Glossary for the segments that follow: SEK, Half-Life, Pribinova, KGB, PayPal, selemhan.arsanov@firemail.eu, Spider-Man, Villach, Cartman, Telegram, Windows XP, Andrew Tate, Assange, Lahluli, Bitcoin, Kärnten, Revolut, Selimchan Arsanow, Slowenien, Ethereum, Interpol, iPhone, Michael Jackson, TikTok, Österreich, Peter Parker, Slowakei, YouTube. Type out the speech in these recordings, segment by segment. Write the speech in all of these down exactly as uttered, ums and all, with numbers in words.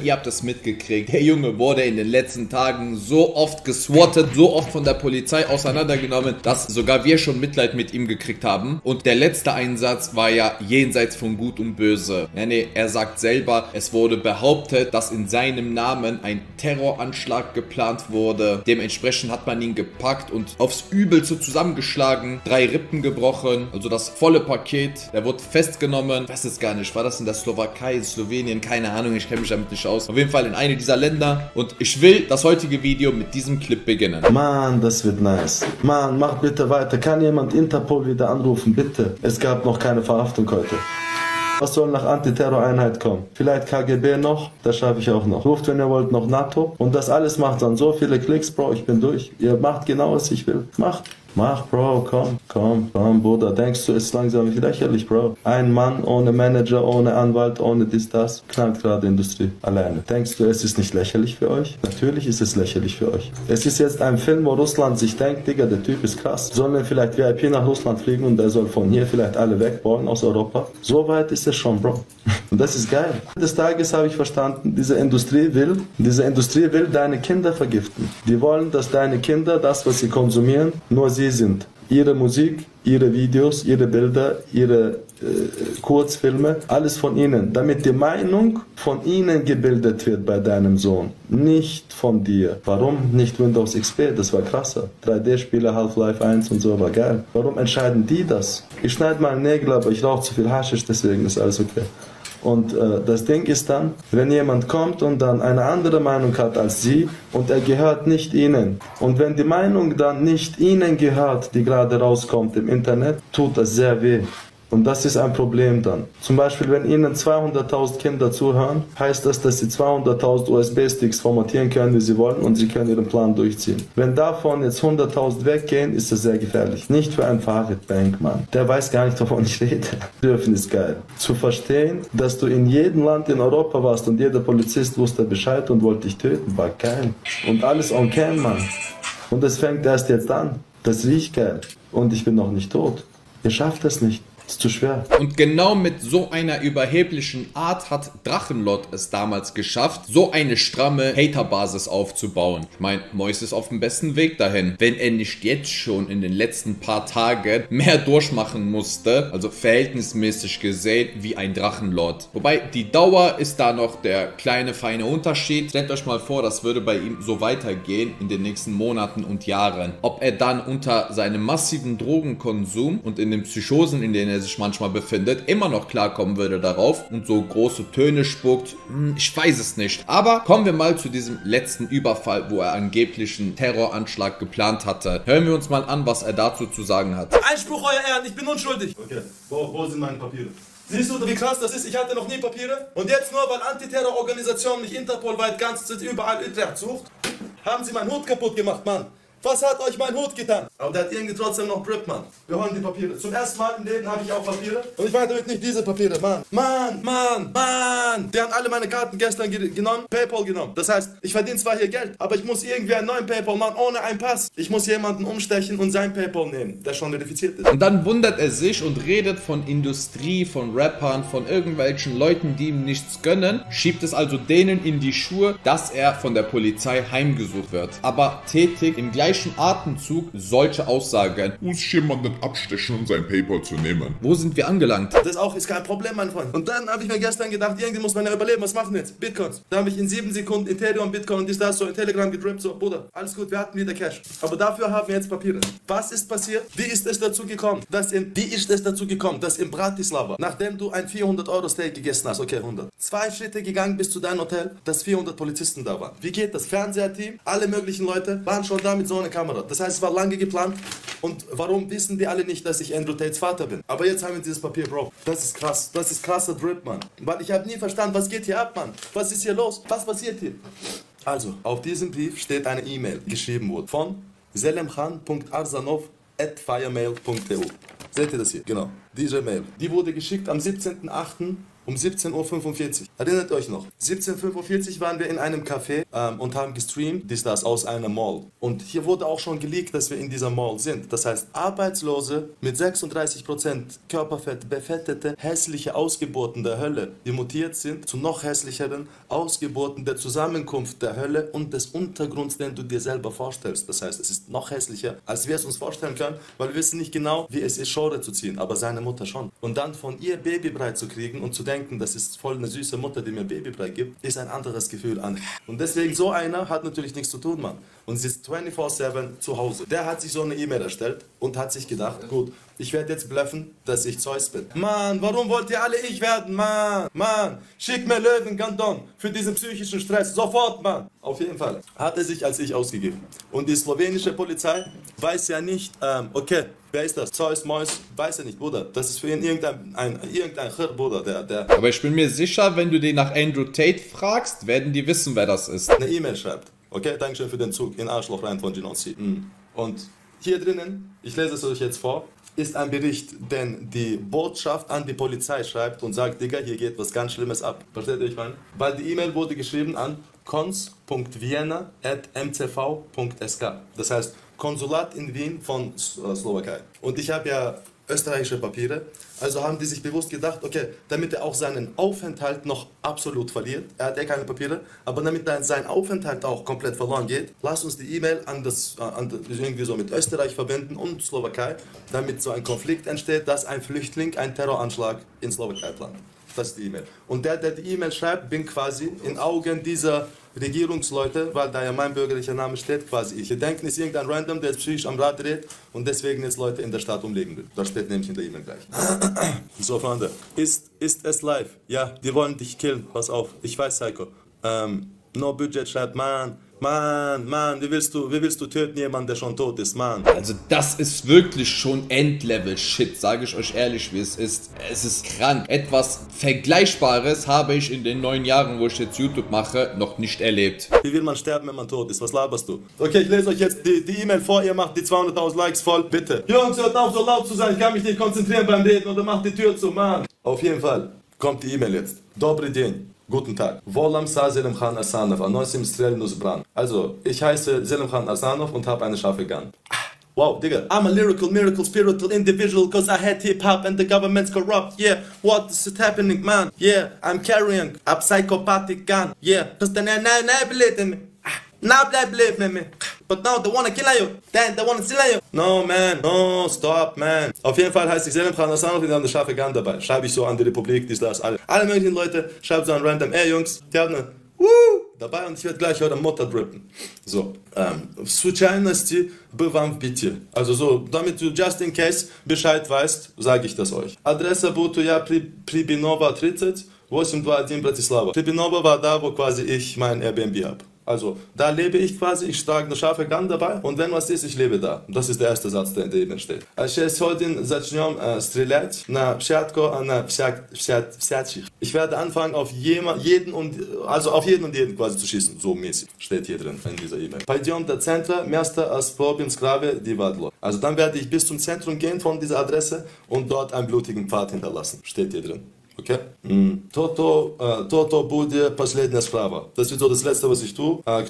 Ihr habt es mitgekriegt, der Junge wurde in den letzten Tagen so oft geswattet, so oft von der Polizei auseinandergenommen, dass sogar wir schon Mitleid mit ihm gekriegt haben. Und der letzte Einsatz war ja jenseits von Gut und Böse. Nee, nee, er sagt selber, es wurde behauptet, dass in seinem Namen ein Terroranschlag geplant wurde. Dementsprechend hat man ihn gepackt und aufs Übelste zusammengeschlagen, drei Rippen gebrochen, also das volle Paket. Er wurde festgenommen, ich weiß es gar nicht, war das in der Slowakei, Slowenien, keine Ahnung, ich kenne mich damit nicht aus. Auf jeden Fall in eine dieser Länder. Und ich will das heutige Video mit diesem Clip beginnen. Mann, das wird nice. Mann, mach bitte weiter. Kann jemand Interpol wieder anrufen, bitte? Es gab noch keine Verhaftung heute. Was soll nach Antiterror-Einheit kommen? Vielleicht K G B noch? Das schaffe ich auch noch. Ruft, wenn ihr wollt, noch NATO. Und das alles macht dann so viele Klicks, Bro. Ich bin durch. Ihr macht genau, was ich will. Macht. Mach, Bro, komm, komm, komm, Bruder. Denkst du, es ist langsam lächerlich, Bro? Ein Mann ohne Manager, ohne Anwalt, ohne dies, das, knallt gerade Industrie, alleine. Denkst du, es ist nicht lächerlich für euch? Natürlich ist es lächerlich für euch. Es ist jetzt ein Film, wo Russland sich denkt, Digga, der Typ ist krass. Sollen wir vielleicht V I P nach Russland fliegen und der soll von hier vielleicht alle wegbohren aus Europa? So weit ist es schon, Bro. Und das ist geil. Des Tages habe ich verstanden, diese Industrie will, diese Industrie will deine Kinder vergiften. Die wollen, dass deine Kinder das, was sie konsumieren, nur sie sind. Ihre Musik, ihre Videos, ihre Bilder, ihre äh, Kurzfilme, alles von ihnen, damit die Meinung von ihnen gebildet wird bei deinem Sohn, nicht von dir. Warum nicht Windows X P? Das war krasser. drei D-Spiele, Half-Life eins und so war geil. Warum entscheiden die das? Ich schneide meine Nägel, aber ich rauche zu viel Haschisch, deswegen ist alles okay. Und äh, das Ding ist dann, wenn jemand kommt und dann eine andere Meinung hat als sie und er gehört nicht ihnen. Und wenn die Meinung dann nicht ihnen gehört, die gerade rauskommt im Internet, tut das sehr weh. Und das ist ein Problem dann. Zum Beispiel, wenn ihnen zweihunderttausend Kinder zuhören, heißt das, dass sie zweihunderttausend U S B-Sticks formatieren können, wie sie wollen, und sie können ihren Plan durchziehen. Wenn davon jetzt hunderttausend weggehen, ist das sehr gefährlich. Nicht für einen Fahrradbankmann. Der weiß gar nicht, wovon ich rede. Dürfen ist geil. Zu verstehen, dass du in jedem Land in Europa warst und jeder Polizist wusste Bescheid und wollte dich töten, war geil. Und alles on cam, Mann. Und das fängt erst jetzt an. Das riecht geil. Und ich bin noch nicht tot. Ihr schafft das nicht. Ist zu schwer. Und genau mit so einer überheblichen Art hat Drachenlord es damals geschafft, so eine stramme Haterbasis aufzubauen. Ich meine, Mois ist auf dem besten Weg dahin. Wenn er nicht jetzt schon in den letzten paar Tagen mehr durchmachen musste, also verhältnismäßig gesehen wie ein Drachenlord. Wobei, die Dauer ist da noch der kleine, feine Unterschied. Stellt euch mal vor, das würde bei ihm so weitergehen in den nächsten Monaten und Jahren. Ob er dann unter seinem massiven Drogenkonsum und in den Psychosen, in denen er er sich manchmal befindet, immer noch klarkommen würde darauf und so große Töne spuckt, hm, ich weiß es nicht. Aber kommen wir mal zu diesem letzten Überfall, wo er angeblich einen Terroranschlag geplant hatte. Hören wir uns mal an, was er dazu zu sagen hat. Einspruch, euer Ehren, ich bin unschuldig. Okay, wo, wo sind meine Papiere? Siehst du, wie krass das ist? Ich hatte noch nie Papiere. Und jetzt nur, weil Antiterrororganisationen mich interpolweit ganz überall Utrecht sucht, haben sie meinen Hut kaputt gemacht, Mann. Was hat euch mein Hut getan? Aber der hat irgendwie trotzdem noch Prip, Mann. Wir holen die Papiere. Zum ersten Mal im Leben habe ich auch Papiere. Und ich meine damit nicht diese Papiere, Mann. Mann, Mann, Mann. Die haben alle meine Karten gestern ge genommen, PayPal genommen. Das heißt, ich verdiene zwar hier Geld, aber ich muss irgendwie einen neuen PayPal machen, ohne einen Pass. Ich muss jemanden umstechen und sein PayPal nehmen, der schon verifiziert ist. Und dann wundert er sich und redet von Industrie, von Rappern, von irgendwelchen Leuten, die ihm nichts gönnen. Schiebt es also denen in die Schuhe, dass er von der Polizei heimgesucht wird. Aber tätig im gleichen Atemzug solche Aussagen. Uns jemanden abstechen, um sein PayPal zu nehmen. Wo sind wir angelangt? Das auch ist kein Problem, mein Freund. Und dann habe ich mir gestern gedacht, irgendwie muss man ja überleben. Was machen wir jetzt? Bitcoins. Da habe ich in sieben Sekunden Ethereum, Bitcoin und dies, das, so in Telegram gedrippt. So, Bruder, alles gut, wir hatten wieder Cash. Aber dafür haben wir jetzt Papiere. Was ist passiert? Wie ist es dazu gekommen, dass in, wie ist es dazu gekommen, dass in Bratislava, nachdem du ein vierhundert Euro Steak gegessen hast, okay, hundert, zwei Schritte gegangen bist zu deinem Hotel, dass vierhundert Polizisten da waren? Wie geht das? Fernseherteam, alle möglichen Leute waren schon da mit so einer Kamera. Das heißt, es war lange geplant. Und warum wissen die alle nicht, dass ich Andrew Tates Vater bin? Aber jetzt haben wir dieses Papier, Bro. Das ist krass. Das ist krasser Drip, Mann. Weil ich habe nie verstanden, was geht hier ab, Mann? Was ist hier los? Was passiert hier? Also, auf diesem Brief steht eine E-Mail, geschrieben wurde von selemhan punkt arsanov at firemail punkt e u. Seht ihr das hier? Genau. Diese Mail. Die wurde geschickt am siebzehnten achten um siebzehn Uhr fünfundvierzig. Erinnert euch noch? siebzehn Uhr fünfundvierzig waren wir in einem Café ähm, und haben gestreamt, dies, das, aus einer Mall. Und hier wurde auch schon geleakt, dass wir in dieser Mall sind. Das heißt, Arbeitslose mit sechsunddreißig Prozent Körperfett, befettete, hässliche Ausgeburten der Hölle, die mutiert sind zu noch hässlicheren Ausgeburten der Zusammenkunft der Hölle und des Untergrunds, den du dir selber vorstellst. Das heißt, es ist noch hässlicher, als wir es uns vorstellen können, weil wir wissen nicht genau, wie es ist, Schore zu ziehen, aber seine Mutter schon. Und dann von ihr Babybrei zu kriegen und zu denken, das ist voll eine süße Mutter, die mir Babybrei gibt, ist ein anderes Gefühl an. Und deswegen, so einer hat natürlich nichts zu tun, Mann. Und sitzt vierundzwanzig sieben zu Hause. Der hat sich so eine E-Mail erstellt und hat sich gedacht, gut, ich werde jetzt bluffen, dass ich Zeus bin. Mann, warum wollt ihr alle ich werden, Mann? Mann, schick mir Löwenkondom für diesen psychischen Stress, sofort, Mann. Auf jeden Fall hat er sich als ich ausgegeben. Und die slowenische Polizei weiß ja nicht, ähm, okay, wer ist das? Zeus, Mois, weiß er nicht, Bruder. Das ist für ihn irgendein, ein, irgendein Chir, Bruder, der, der... Aber ich bin mir sicher, wenn du den nach Andrew Tate fragst, werden die wissen, wer das ist. Eine E-Mail schreibt. Okay, Dankeschön für den Zug in Arschloch rein von Genozid. Mhm. Und hier drinnen, ich lese es euch jetzt vor, ist ein Bericht, den die Botschaft an die Polizei schreibt und sagt, Digga, hier geht was ganz Schlimmes ab. Versteht ihr, ich meine? Weil die E-Mail wurde geschrieben an kons punkt vienna at m c v punkt s k. Das heißt, Konsulat in Wien von Slowakei. Und ich habe ja österreichische Papiere, also haben die sich bewusst gedacht, okay, damit er auch seinen Aufenthalt noch absolut verliert, er hat ja keine Papiere, aber damit dann sein Aufenthalt auch komplett verloren geht, lass uns die E-Mail an das, an das, irgendwie so mit Österreich verbinden und Slowakei, damit so ein Konflikt entsteht, dass ein Flüchtling einen Terroranschlag in Slowakei plant. Das ist die E-Mail. Und der, der die E-Mail schreibt, bin quasi in Augen dieser Regierungsleute, weil da ja mein bürgerlicher Name steht, quasi ich. Ihr denkt, ist irgendein Random, der jetzt psychisch am Rad dreht und deswegen jetzt Leute in der Stadt umlegen will. Das steht nämlich in der E-Mail gleich. So, Freunde, ist, ist es live? Ja, die wollen dich killen, pass auf, ich weiß, Psycho. Ähm, no Budget schreibt, Mann, Mann, Mann, wie willst du, wie willst du töten jemanden, der schon tot ist, Mann? Also das ist wirklich schon Endlevel-Shit, sage ich euch ehrlich, wie es ist. Es ist krank. Etwas Vergleichbares habe ich in den neun Jahren, wo ich jetzt YouTube mache, noch nicht erlebt. Wie will man sterben, wenn man tot ist? Was laberst du? Okay, ich lese euch jetzt die, die E-Mail vor, ihr macht die zweihunderttausend Likes voll, bitte. Jungs, hört auf so laut zu sein, ich kann mich nicht konzentrieren beim Reden oder macht die Tür zu, Mann. Auf jeden Fall kommt die E-Mail jetzt. Dobry dzień. Guten Tag. Volam sa Selimchan Arsanow, a nosim strelnus bran. Also, ich heiße Selimchan Arsanow und habe eine scharfe Gun. Wow, Digga. I'm a lyrical, miracle, spiritual individual, cause I had hip-hop and the government's corrupt, yeah. What is it happening, man? Yeah, I'm carrying a psychopathic gun, yeah. Cause they never believed in me. Now they believe in me. But now they wanna kill you. Then they wanna kill you. No, man. No, stop, man. Auf jeden Fall heißt ich Selimchan Arsanow, die haben eine scharfe Gun dabei. Schreibe ich so an die Republik, dies, das, alle. Alle möglichen Leute schreiben so an random, ey Jungs, die haben eine Woo dabei und ich werde gleich eure Mutter drippen. So, ähm, also so, damit du just in case Bescheid weißt, sage ich das euch. Adresse Butuja Pribinova dreißig, acht zwei eins Bratislava. Pribinova war da, wo quasi ich mein Airbnb habe. Also, da lebe ich quasi, ich trage eine scharfe Gun dabei und wenn was ist, ich lebe da. Das ist der erste Satz, der in der E-Mail steht. Ich werde anfangen, auf jeden und also auf jeden und jeden quasi zu schießen, so mäßig, steht hier drin in dieser E-Mail. Also dann werde ich bis zum Zentrum gehen von dieser Adresse und dort einen blutigen Pfad hinterlassen, steht hier drin. Okay? Mm. Toto, äh, Toto bude последняя sprava. Das wird so das Letzte, was ich tue. Äh,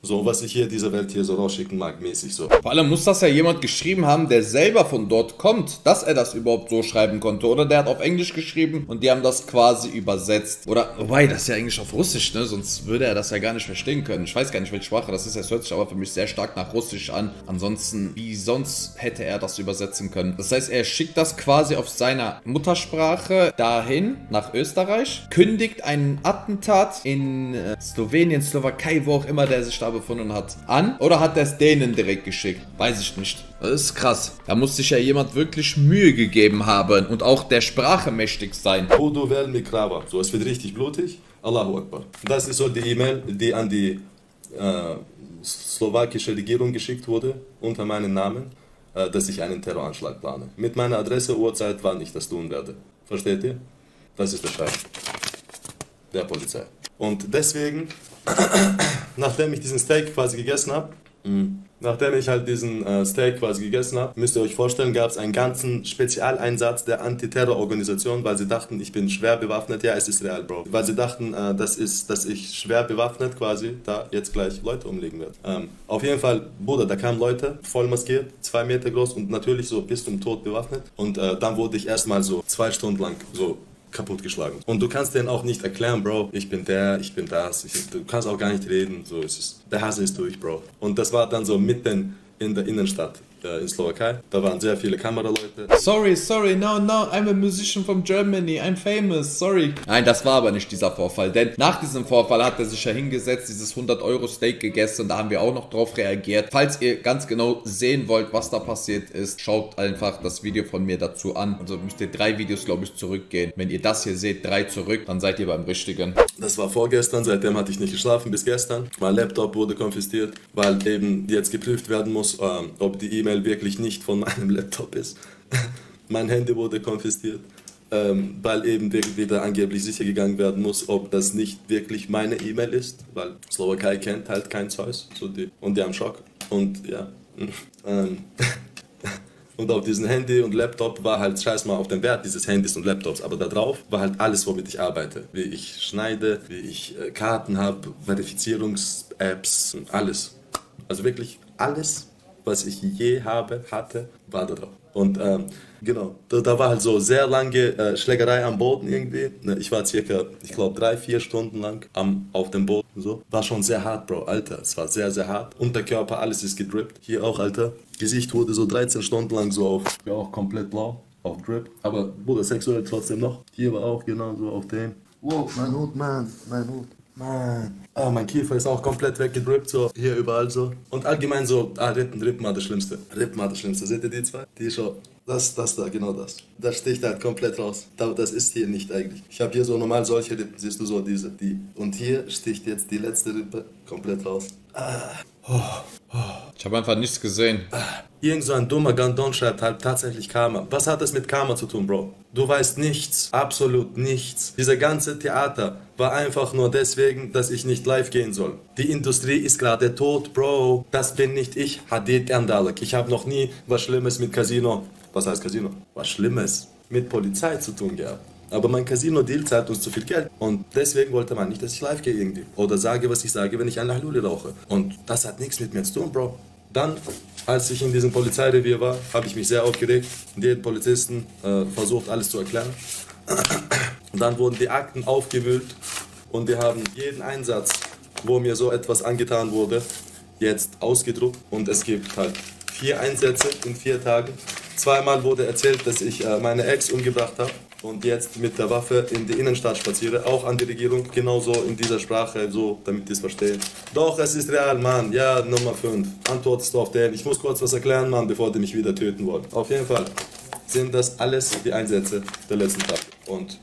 so, was ich hier dieser Welt hier so rausschicken mag, mäßig so. Vor allem muss das ja jemand geschrieben haben, der selber von dort kommt, dass er das überhaupt so schreiben konnte. Oder der hat auf Englisch geschrieben und die haben das quasi übersetzt. Oder, wobei, das ist ja Englisch auf Russisch, ne? Sonst würde er das ja gar nicht verstehen können. Ich weiß gar nicht, welche Sprache das ist. Es hört sich aber für mich sehr stark nach Russisch an. Ansonsten, wie sonst hätte er das übersetzen können? Das heißt, er schickt das quasi auf seiner Muttersprache dahin, nach Österreich, kündigt einen Attentat in äh, Slowenien, Slowakei, wo auch immer der sich da befunden hat, an. Oder hat er es denen direkt geschickt? Weiß ich nicht. Das ist krass. Da muss sich ja jemand wirklich Mühe gegeben haben und auch der Sprache mächtig sein. So, es wird richtig blutig. Allahu Akbar. Das ist so die E-Mail, die an die äh, slowakische Regierung geschickt wurde, unter meinem Namen, äh, dass ich einen Terroranschlag plane. Mit meiner Adresse, Uhrzeit, wann ich das tun werde. Versteht ihr? Das ist der Scheiß der Polizei. Und deswegen, nachdem ich diesen Steak quasi gegessen habe, mm. Nachdem ich halt diesen äh, Steak quasi gegessen habe, müsst ihr euch vorstellen, gab es einen ganzen Spezialeinsatz der Antiterrororganisation, weil sie dachten, ich bin schwer bewaffnet. Ja, es ist real, Bro. Weil sie dachten, äh, das ist, dass ich schwer bewaffnet quasi da jetzt gleich Leute umlegen werde. Ähm, auf jeden Fall, Bruder, da kamen Leute, voll maskiert, zwei Meter groß und natürlich so bis zum Tod bewaffnet. Und äh, dann wurde ich erstmal so zwei Stunden lang so kaputt geschlagen. Und du kannst denen auch nicht erklären, Bro, ich bin der, ich bin das, ich, du kannst auch gar nicht reden, so ist es. Der Hass ist durch, Bro. Und das war dann so mitten in der Innenstadt äh, in Slowakei. Da waren sehr viele Kameraleute. Sorry, sorry, no, no, I'm a musician from Germany, I'm famous, sorry. Nein, das war aber nicht dieser Vorfall, denn nach diesem Vorfall hat er sich ja hingesetzt, dieses hundert Euro Steak gegessen, da haben wir auch noch drauf reagiert. Falls ihr ganz genau sehen wollt, was da passiert ist, schaut einfach das Video von mir dazu an. Also müsst ihr drei Videos, glaube ich, zurückgehen. Wenn ihr das hier seht, drei zurück, dann seid ihr beim Richtigen. Das war vorgestern, seitdem hatte ich nicht geschlafen, bis gestern. Mein Laptop wurde konfisziert, weil eben jetzt geprüft werden muss, ähm, ob die E-Mail wirklich nicht von meinem Laptop ist. Mein Handy wurde konfisziert, ähm, weil eben wieder angeblich sicher gegangen werden muss, ob das nicht wirklich meine E-Mail ist, weil Slowakei kennt halt kein Zeus. So die, und die haben Schock. Und ja. Ähm, Und auf diesem Handy und Laptop war halt, scheiß mal auf den Wert dieses Handys und Laptops, aber da drauf war halt alles, womit ich arbeite. Wie ich schneide, wie ich Karten habe, Verifizierungs-Apps, alles. Also wirklich alles, was ich je habe, hatte, war da drauf. Und ähm, genau, da, da war halt so sehr lange äh, Schlägerei am Boden irgendwie. Ich war circa, ich glaube, drei, vier Stunden lang am, auf dem Boden. So. War schon sehr hart, Bro, Alter. Es war sehr, sehr hart. Unterkörper, alles ist gedrippt. Hier auch, Alter. Gesicht wurde so dreizehn Stunden lang so auf, ja, auch komplett blau, auf Drip. Aber, Bruder, sexuell trotzdem noch. Hier war auch genau so auf dem. Wow, mein Hut, Mann, mein Hut. Man. Ah, mein Kiefer ist auch komplett weggedrippt, so hier überall so. Und allgemein so, ah, Rippen, Rippen war das Schlimmste. Rippen war das Schlimmste, seht ihr die zwei? Die schon, das, das da, genau das. Das sticht halt komplett raus. Das ist hier nicht eigentlich. Ich habe hier so normal solche Rippen, siehst du so, diese, die. Und hier sticht jetzt die letzte Rippe komplett raus. Ah. Oh. Oh. Ich habe einfach nichts gesehen. Ah. Irgend so ein dummer Gandon schreibt halt tatsächlich Karma. Was hat das mit Karma zu tun, Bro? Du weißt nichts, absolut nichts. Dieser ganze Theater war einfach nur deswegen, dass ich nicht live gehen soll. Die Industrie ist gerade tot, Bro. Das bin nicht ich, Hadid Erdalek. Ich habe noch nie was Schlimmes mit Casino, was heißt Casino? Was Schlimmes mit Polizei zu tun gehabt. Aber mein Casino-Deal zahlt uns zu viel Geld. Und deswegen wollte man nicht, dass ich live gehe irgendwie. Oder sage, was ich sage, wenn ich einen Haluli rauche. Und das hat nichts mit mir zu tun, Bro. Dann, als ich in diesem Polizeirevier war, habe ich mich sehr aufgeregt. Den Polizisten äh, versucht, alles zu erklären. Und dann wurden die Akten aufgewühlt. Und die haben jeden Einsatz, wo mir so etwas angetan wurde, jetzt ausgedruckt. Und es gibt halt vier Einsätze in vier Tagen. Zweimal wurde erzählt, dass ich äh, meine Ex umgebracht habe. Und jetzt mit der Waffe in die Innenstadt spaziere, auch an die Regierung, genauso in dieser Sprache, so, damit die es verstehen. Doch, es ist real, Mann. Ja, Nummer fünf. Antwortest du auf den? Ich muss kurz was erklären, Mann, bevor die mich wieder töten wollen. Auf jeden Fall sind das alles die Einsätze der letzten Tage. Und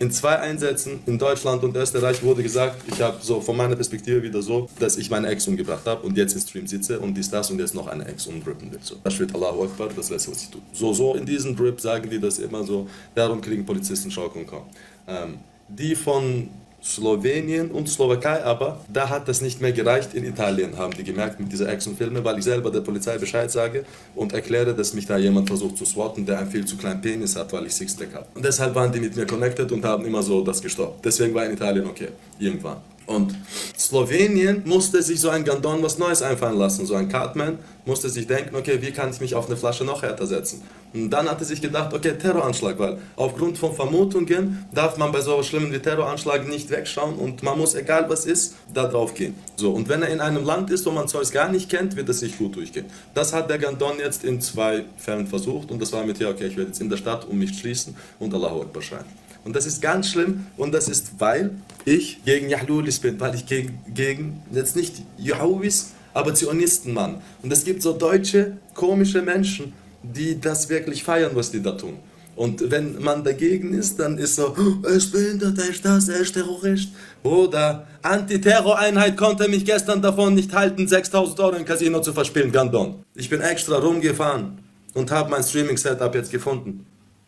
in zwei Einsätzen in Deutschland und Österreich wurde gesagt, ich habe so von meiner Perspektive wieder so, dass ich meine Ex umgebracht habe und jetzt im Stream sitze und dies, das und jetzt noch eine Ex umdrippen will. So. Das steht Allahu Akbar, das letzte, was ich tue. So, so in diesem Drip sagen die das immer so, darum kriegen Polizisten Schock und kaum. Ähm, die von Slowenien und Slowakei aber, da hat das nicht mehr gereicht. In Italien haben die gemerkt mit dieser Action-Filme, weil ich selber der Polizei Bescheid sage und erkläre, dass mich da jemand versucht zu swatten, der einen viel zu kleinen Penis hat, weil ich Sixpack habe. Und deshalb waren die mit mir connected und haben immer so das gestoppt. Deswegen war in Italien okay, irgendwann. Und Slowenien musste sich so ein Gandon was Neues einfallen lassen. So ein Cartman musste sich denken, okay, wie kann ich mich auf eine Flasche noch härter setzen? Und dann hat er sich gedacht, okay, Terroranschlag, weil aufgrund von Vermutungen darf man bei so schlimmen wie Terroranschlag nicht wegschauen und man muss, egal was ist, da drauf gehen. So, und wenn er in einem Land ist, wo man Zeus gar nicht kennt, wird das nicht gut durchgehen. Das hat der Gandon jetzt in zwei Fällen versucht und das war mit, ja, okay, ich werde jetzt in der Stadt um mich schließen und Allahu Akbar schreien. Und das ist ganz schlimm und das ist, weil ich gegen Jahlulis bin, weil ich gegen, gegen jetzt nicht Jahlulis, aber Zionisten, Mann. Und es gibt so deutsche, komische Menschen, die das wirklich feiern, was die da tun. Und wenn man dagegen ist, dann ist so, er ist behindert, er ist das, er ist Terrorist. Oder Antiterror-Einheit konnte mich gestern davon nicht halten, sechstausend Euro im Casino zu verspielen, Gandon. Ich bin extra rumgefahren und habe mein Streaming-Setup jetzt gefunden.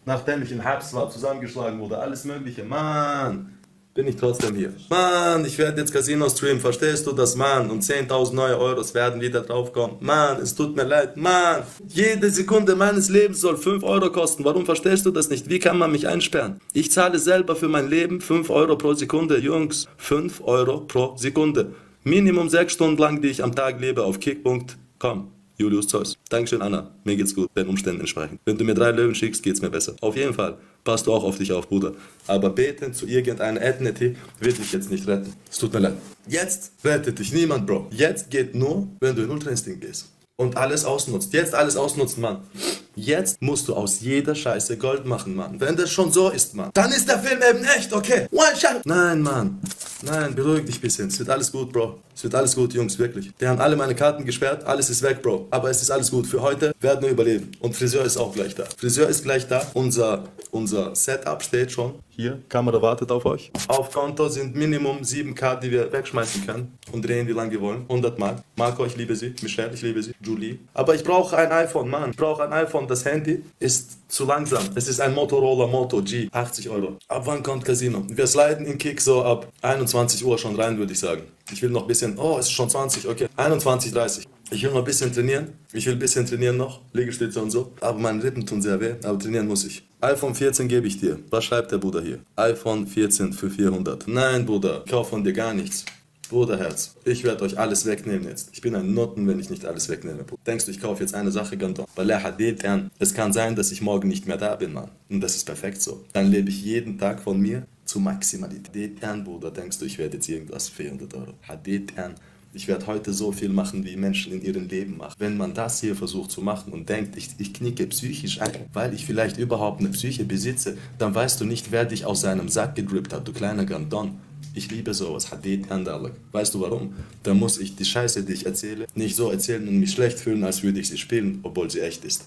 Nachdem ich in Habs war, zusammengeschlagen wurde, alles mögliche, Mann. bin ich trotzdem hier. Mann, ich werde jetzt Casino streamen, verstehst du das, Mann? Und zehntausend neue Euros werden wieder draufkommen. Mann, es tut mir leid, Mann. Jede Sekunde meines Lebens soll fünf Euro kosten. Warum verstehst du das nicht? Wie kann man mich einsperren? Ich zahle selber für mein Leben fünf Euro pro Sekunde, Jungs. fünf Euro pro Sekunde. Minimum sechs Stunden lang, die ich am Tag lebe, auf kick punkt com. Julius Zeus. Dankeschön, Anna. Mir geht's gut, den Umständen entsprechend. Wenn du mir drei Löwen schickst, geht's mir besser. Auf jeden Fall. Passt du auch auf dich auf, Bruder. Aber beten zu irgendeiner Ethnity wird dich jetzt nicht retten. Es tut mir leid. Jetzt rettet dich niemand, Bro. Jetzt geht nur, wenn du in Ultrainstinkt gehst. Und alles ausnutzt. Jetzt alles ausnutzen, Mann. Jetzt musst du aus jeder Scheiße Gold machen, Mann. Wenn das schon so ist, Mann. Dann ist der Film eben echt, okay? One shot. Nein, Mann. Nein, beruhig dich ein bisschen. Es wird alles gut, Bro. Es wird alles gut, Jungs, wirklich. Die haben alle meine Karten gesperrt. Alles ist weg, Bro. Aber es ist alles gut. Für heute werden wir überleben. Und Friseur ist auch gleich da. Friseur ist gleich da. Unser, unser Setup steht schon. Hier, Kamera wartet auf euch. Auf Konto sind Minimum sieben K, die wir wegschmeißen können. Und drehen, wie lange wir wollen. hundert Mal. Marco, ich liebe sie. Michelle, ich liebe sie. Julie. Aber ich brauche ein iPhone, Mann. Ich brauche ein iPhone. Das Handy ist zu langsam. Es ist ein Motorola Moto G. achtzig Euro. Ab wann kommt Casino? Wir sliden in Kick so ab einundzwanzig Uhr schon rein, würde ich sagen. Ich will noch ein bisschen... Oh, es ist schon zwanzig, okay. einundzwanzig Uhr dreißig. Ich will noch ein bisschen trainieren. Ich will ein bisschen trainieren noch. Liegestütze und so. Aber meine Rippen tun sehr weh. Aber trainieren muss ich. iPhone vierzehn gebe ich dir. Was schreibt der Bruder hier? iPhone vierzehn für vierhundert. Nein, Bruder. Ich kaufe von dir gar nichts. Bruderherz, ich werde euch alles wegnehmen jetzt. Ich bin ein Noten, wenn ich nicht alles wegnehme. Denkst du, ich kaufe jetzt eine Sache, Ganton? Es kann sein, dass ich morgen nicht mehr da bin, Mann. Und das ist perfekt so. Dann lebe ich jeden Tag von mir zu Maximalität. Bruder, denkst du, ich werde jetzt irgendwas für vierhundert Euro? Ich werde heute so viel machen, wie Menschen in ihrem Leben machen. Wenn man das hier versucht zu machen und denkt, ich, ich knicke psychisch ein, weil ich vielleicht überhaupt eine Psyche besitze, dann weißt du nicht, wer dich aus seinem Sack gedrippt hat, du kleiner Ganton. Ich liebe sowas. Weißt du warum? Da muss ich die Scheiße, die ich erzähle, nicht so erzählen und mich schlecht fühlen, als würde ich sie spielen, obwohl sie echt ist.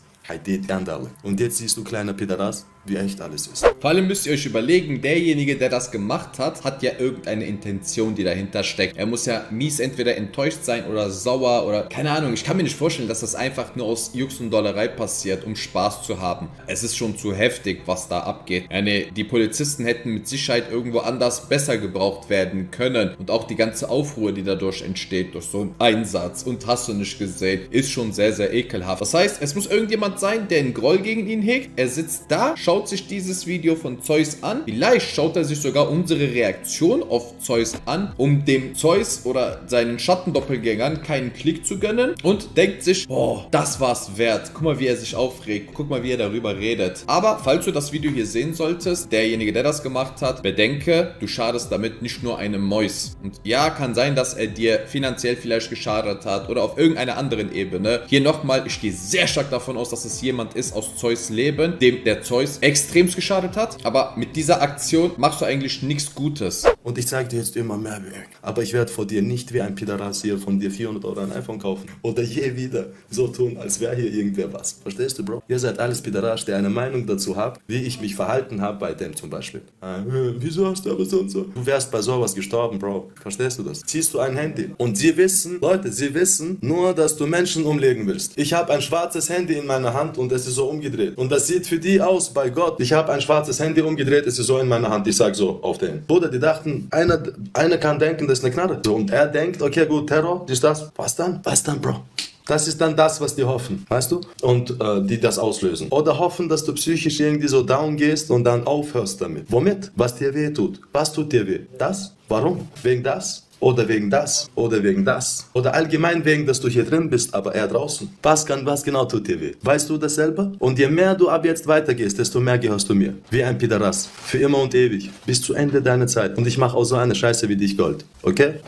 Und jetzt siehst du, kleiner Pederast, wie echt alles ist. Vor allem müsst ihr euch überlegen, derjenige, der das gemacht hat, hat ja irgendeine Intention, die dahinter steckt. Er muss ja mies entweder enttäuscht sein oder sauer oder... Keine Ahnung, ich kann mir nicht vorstellen, dass das einfach nur aus Jux und Dollerei passiert, um Spaß zu haben. Es ist schon zu heftig, was da abgeht. Ja, nee, die Polizisten hätten mit Sicherheit irgendwo anders besser gebraucht werden können. Und auch die ganze Aufruhr, die dadurch entsteht, durch so einen Einsatz und hast du nicht gesehen, ist schon sehr, sehr ekelhaft. Das heißt, es muss irgendjemand sein, der einen Groll gegen ihn hegt. Er sitzt da, schaut sich dieses Video von Zeus an. Vielleicht schaut er sich sogar unsere Reaktion auf Zeus an, um dem Zeus oder seinen Schattendoppelgängern keinen Klick zu gönnen und denkt sich, boah, das war's wert. Guck mal, wie er sich aufregt. Guck mal, wie er darüber redet. Aber, falls du das Video hier sehen solltest, derjenige, der das gemacht hat, bedenke, du schadest damit nicht nur einem Mäus. Und ja, kann sein, dass er dir finanziell vielleicht geschadet hat oder auf irgendeiner anderen Ebene. Hier nochmal, ich gehe sehr stark davon aus, dass es jemand ist aus Zeus Leben, dem der Zeus extremst geschadet hat, aber mit dieser Aktion machst du eigentlich nichts Gutes. Und ich zeig dir jetzt immer mehr Werk, aber ich werde vor dir nicht wie ein Pideras hier von dir vierhundert Euro ein iPhone kaufen oder je wieder so tun, als wäre hier irgendwer was. Verstehst du, Bro? Ihr seid alles Pideras, der eine Meinung dazu habt, wie ich mich verhalten habe bei dem zum Beispiel. Ah, wieso hast du aber so und so? Du wärst bei sowas gestorben, Bro. Verstehst du das? Ziehst du ein Handy und sie wissen, Leute, sie wissen nur, dass du Menschen umlegen willst. Ich habe ein schwarzes Handy in meiner Hand. Und es ist so umgedreht. Und das sieht für die aus, bei Gott. Ich habe ein schwarzes Handy umgedreht, es ist so in meiner Hand. Ich sag so auf den. Bruder, die dachten, einer, einer kann denken, das ist eine Knarre. So, und er denkt, okay, gut, Terror, ist das. Was dann? Was dann, Bro? Das ist dann das, was die hoffen, weißt du? Und äh, die das auslösen. Oder hoffen, dass du psychisch irgendwie so down gehst und dann aufhörst damit. Womit? Was dir weh tut. Was tut dir weh? Das? Warum? Wegen das? Oder wegen das, oder wegen das. Oder allgemein wegen, dass du hier drin bist, aber eher draußen. Was kann, was genau tut dir weh? Weißt du das selber? Und je mehr du ab jetzt weitergehst, desto mehr gehörst du mir. Wie ein Pideras. Für immer und ewig. Bis zu Ende deiner Zeit. Und ich mache auch so eine Scheiße wie dich Gold. Okay?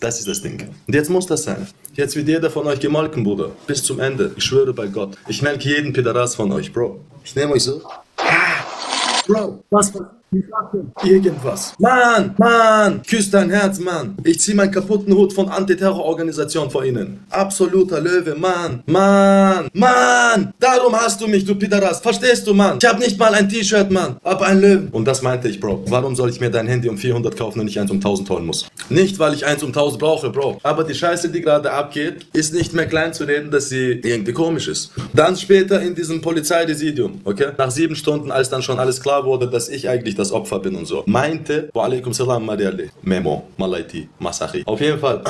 Das ist das Ding. Und jetzt muss das sein. Jetzt wird jeder von euch gemolken, Bruder. Bis zum Ende. Ich schwöre bei Gott. Ich melke jeden Pideras von euch, Bro. Ich nehme euch so. Bro, was war? Irgendwas. Mann, Mann, küss dein Herz, Mann. Ich zieh meinen kaputten Hut von Antiterror-Organisation vor ihnen. Absoluter Löwe, Mann, Mann, Mann. Darum hast du mich, du Pideras. Verstehst du, Mann? Ich hab nicht mal ein T-Shirt, Mann, aber ein Löwen. Und das meinte ich, Bro. Warum soll ich mir dein Handy um vierhundert kaufen, wenn ich eins um tausend holen muss? Nicht, weil ich eins um tausend brauche, Bro. Aber die Scheiße, die gerade abgeht, ist nicht mehr klein zu reden, dass sie irgendwie komisch ist. Dann später in diesem Polizeiresidium, okay? Nach sieben Stunden, als dann schon alles klar wurde, dass ich eigentlich das das Opfer bin und so. Meinte, wa alaikum salam, Mariali, Memo, Malaiti, Masachi. Auf jeden Fall